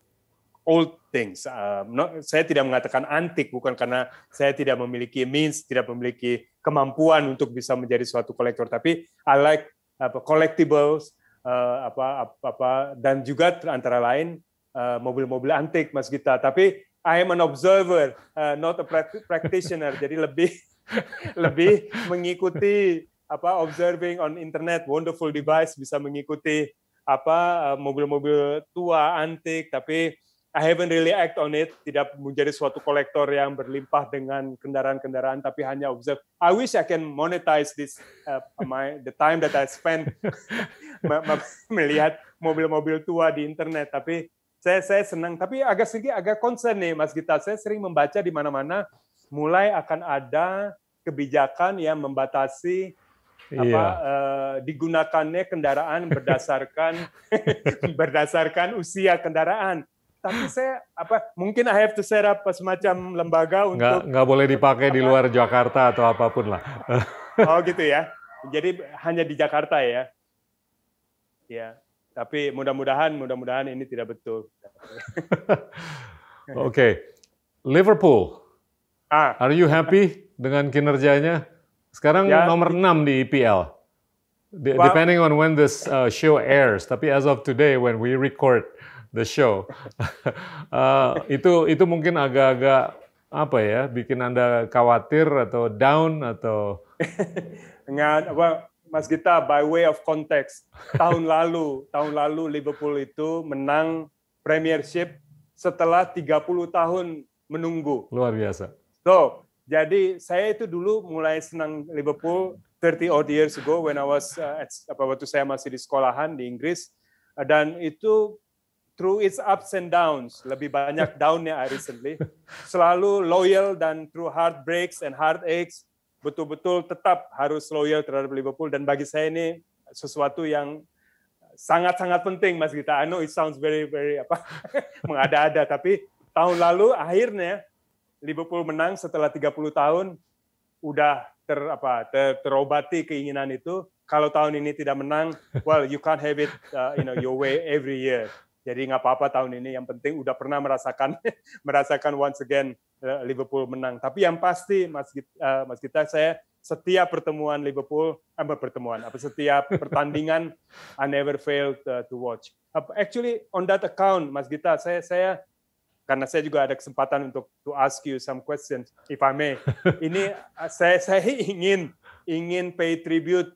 old things. Uh, no, saya tidak mengatakan antik, bukan karena saya tidak memiliki means, tidak memiliki kemampuan untuk bisa menjadi suatu kolektor. Tapi I like apa, collectibles, uh, apa, apa, apa, dan juga antara lain mobil-mobil uh, antik, Mas Gita. Tapi I am an observer, uh, not a practitioner. Jadi lebih lebih mengikuti apa observing on internet, wonderful device, bisa mengikuti apa mobil-mobil tua antik, tapi I haven't really act on it, tidak menjadi suatu kolektor yang berlimpah dengan kendaraan-kendaraan, tapi hanya observe. I wish I can monetize this uh, my the time that I spend melihat mobil-mobil tua di internet, tapi saya saya senang, tapi agak sedikit agak concern nih Mas Gita, saya sering membaca di mana-mana mulai akan ada kebijakan yang membatasi iya. apa uh, digunakannya kendaraan berdasarkan berdasarkan usia kendaraan. Tapi saya apa mungkin I have to set up semacam lembaga untuk nggak boleh dipakai apa, di luar Jakarta atau apapun lah. Oh gitu ya. Jadi hanya di Jakarta ya. Ya. Tapi mudah-mudahan mudah-mudahan ini tidak betul. Oke, okay. Liverpool. Ah. Are you happy dengan kinerjanya? Sekarang ya, nomor enam di E P L. De well, depending on when this uh, show airs, tapi as of today when we record the show, uh, itu itu mungkin agak-agak apa ya, bikin Anda khawatir atau down atau nggak, well, Mas Gita, by way of context, tahun lalu tahun lalu Liverpool itu menang Premiership setelah tiga puluh tahun menunggu. Luar biasa. So, jadi saya itu dulu mulai senang Liverpool thirty odd years ago when I was uh, at, apa waktu saya masih di sekolahan di Inggris, uh, dan itu through its ups and downs, lebih banyak down-nya recently. Selalu loyal dan through heartbreaks and heartaches, betul-betul tetap harus loyal terhadap Liverpool, dan bagi saya ini sesuatu yang sangat-sangat penting, Mas Gita. I know it sounds very very apa mengada-ada, tapi tahun lalu akhirnya Liverpool menang setelah tiga puluh tahun, udah ter apa ter, terobati keinginan itu. Kalau tahun ini tidak menang, well you can't have it uh, you know your way every year. Jadi nggak apa-apa tahun ini, yang penting udah pernah merasakan merasakan once again uh, Liverpool menang. Tapi yang pasti Mas Gita, uh, Mas Gita, saya setiap pertemuan Liverpool, eh, pertemuan, apa setiap pertandingan, I never failed uh, to watch. Actually, on that account, Mas Gita, saya, saya, karena saya juga ada kesempatan untuk to ask you some questions, if I may. Ini saya, saya ingin, ingin pay tribute,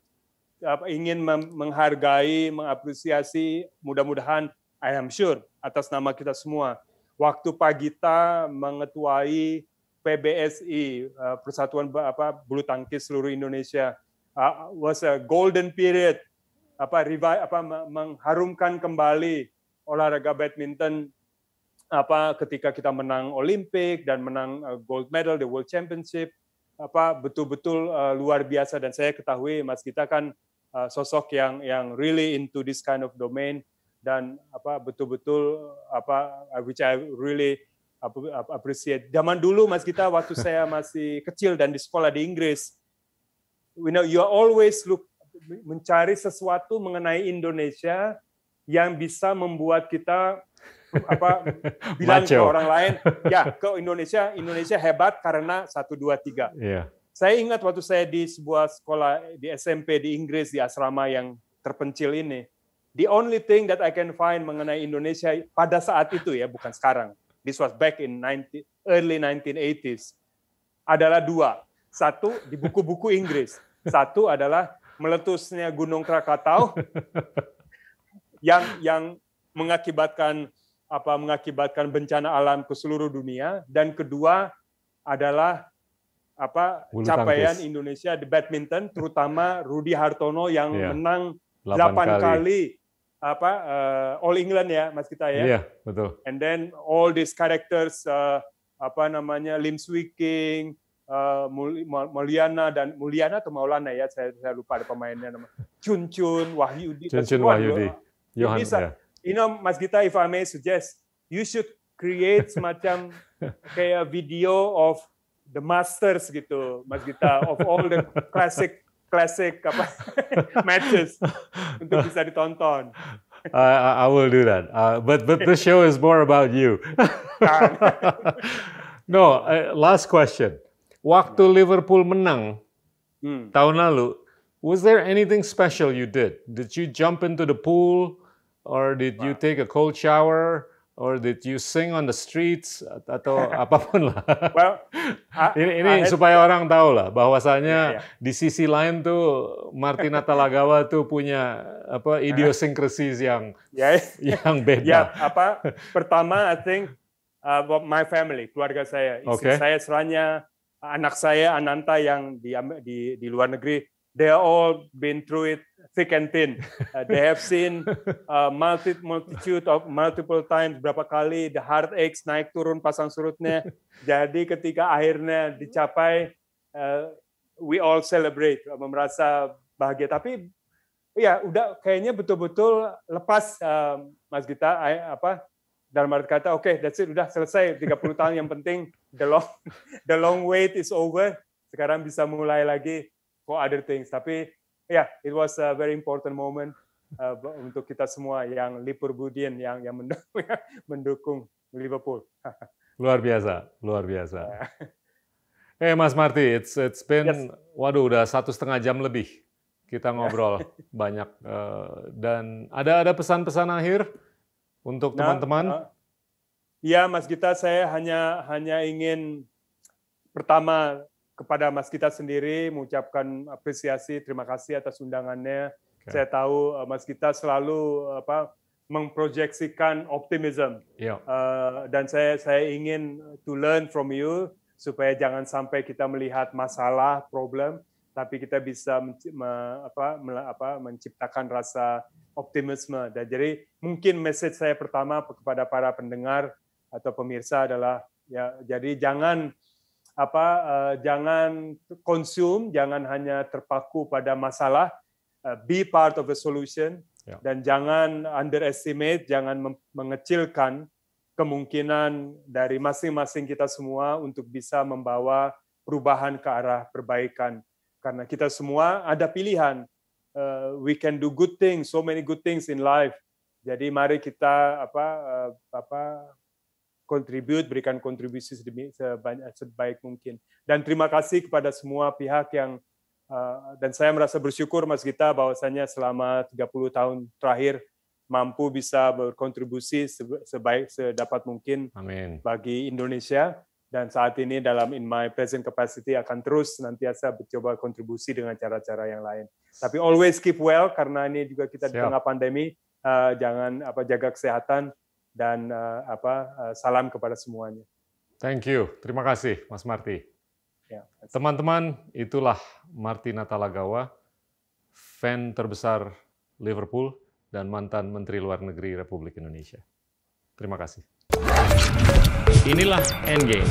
ingin menghargai, mengapresiasi. Mudah-mudahan, I am sure, atas nama kita semua, waktu Pak Gita mengetuai P B S I, uh, Persatuan apa Bulu Tangkis Seluruh Indonesia, uh, was a golden period, apa revive apa mengharumkan kembali olahraga badminton, apa ketika kita menang Olimpik dan menang uh, gold medal the World Championship, apa betul-betul uh, luar biasa. Dan saya ketahui Mas Gita kan uh, sosok yang yang really into this kind of domain, dan apa betul-betul apa which I really appreciate. Zaman dulu Mas Gita, waktu saya masih kecil dan di sekolah di Inggris, you know you always look mencari sesuatu mengenai Indonesia yang bisa membuat kita apa bilang Macho. Ke orang lain, ya ke Indonesia Indonesia hebat karena satu dua tiga. Yeah. Saya ingat waktu saya di sebuah sekolah di S M P di Inggris, di asrama yang terpencil ini, the only thing that I can find mengenai Indonesia pada saat itu, ya bukan sekarang. This was back in early nineteen eighties. Adalah dua. Satu, di buku-buku Inggris. Satu adalah meletusnya Gunung Krakatau yang yang mengakibatkan apa mengakibatkan bencana alam ke seluruh dunia, dan kedua adalah apa capaian Indonesia di badminton, terutama Rudy Hartono yang yeah. menang delapan kali. Apa uh, All England ya Mas Gita ya. Iya, betul. And then all these characters uh, apa namanya Lim Swee King, uh, Muliana dan Muliana atau Maulana ya, saya, saya lupa ada pemainnya nama. Cun Cun, Wahyudi. Cun Cun Wahyudi. Johanna. Ya. You know Mas Gita, if I may suggest, you should create semacam kayak video of the masters gitu Mas Gita, of all the classic classic apa matches untuk bisa ditonton. Uh, I will do that. Uh, but but the show is more about you. No, uh, last question. Waktu Liverpool menang hmm. tahun lalu, was there anything special you did? Did you jump into the pool, or did wow. you take a cold shower, or did you sing on the streets atau apapun lah? Well, I, ini, ini I, supaya I, orang tahu lah bahwasanya yeah, yeah. di sisi lain tuh Marty Natalegawa tuh punya apa idiosinkrasi yang yeah. yang beda. Yeah, apa pertama I think uh, my family, keluarga saya, istri okay. saya, seranya anak saya Ananta yang di di di luar negeri, they all been through it thick and thin. Uh, they have seen uh, multi, multitude of multiple times, berapa kali the heartaches, naik turun pasang surutnya. Jadi ketika akhirnya dicapai, uh, we all celebrate, merasa bahagia. Tapi ya udah kayaknya betul-betul lepas uh, Mas Gita, I, apa dalam arti kata oke, okay, that's it, udah selesai tiga puluh tahun yang penting the long the long wait is over. Sekarang bisa mulai lagi for other things, tapi ya, yeah, it was a very important moment uh, untuk kita semua yang Liverpoolian, yang yang mendukung, mendukung Liverpool. Luar biasa, luar biasa. Eh hey, Mas Marty, it's it's been, yes. waduh, udah satu setengah jam lebih kita ngobrol banyak, uh, dan ada ada pesan-pesan akhir untuk teman-teman? Nah, uh, ya Mas Gita, saya hanya hanya ingin pertama, kepada Mas Gita sendiri mengucapkan apresiasi, terima kasih atas undangannya. Okay. Saya tahu Mas Gita selalu apa memproyeksikan optimism. Yeah. Uh, dan saya saya ingin to learn from you supaya jangan sampai kita melihat masalah, problem, tapi kita bisa menci me, apa, me, apa, menciptakan rasa optimisme. Dan jadi mungkin message saya pertama kepada para pendengar atau pemirsa adalah ya jadi jangan apa uh, jangan konsum, jangan hanya terpaku pada masalah, uh, be part of the solution. Ya. Dan jangan underestimate, jangan mengecilkan kemungkinan dari masing-masing kita semua untuk bisa membawa perubahan ke arah perbaikan. Karena kita semua ada pilihan. Uh, we can do good things, so many good things in life. Jadi mari kita apa uh, apa contribute, berikan kontribusi sebanyak sebaik mungkin. Dan terima kasih kepada semua pihak yang uh, dan saya merasa bersyukur Mas Gita bahwasanya selama tiga puluh tahun terakhir mampu bisa berkontribusi sebaik sedapat mungkin. Amin. Bagi Indonesia. Dan saat ini dalam in my present capacity akan terus nantiasa mencoba kontribusi dengan cara-cara yang lain. Tapi always keep well karena ini juga kita di tengah pandemi, uh, jangan apa jaga kesehatan dan uh, apa uh, salam kepada semuanya. Thank you. Terima kasih Mas Marty. Teman-teman, yeah, itulah Marty Natalegawa, fan terbesar Liverpool dan mantan Menteri Luar Negeri Republik Indonesia. Terima kasih. Inilah Endgame.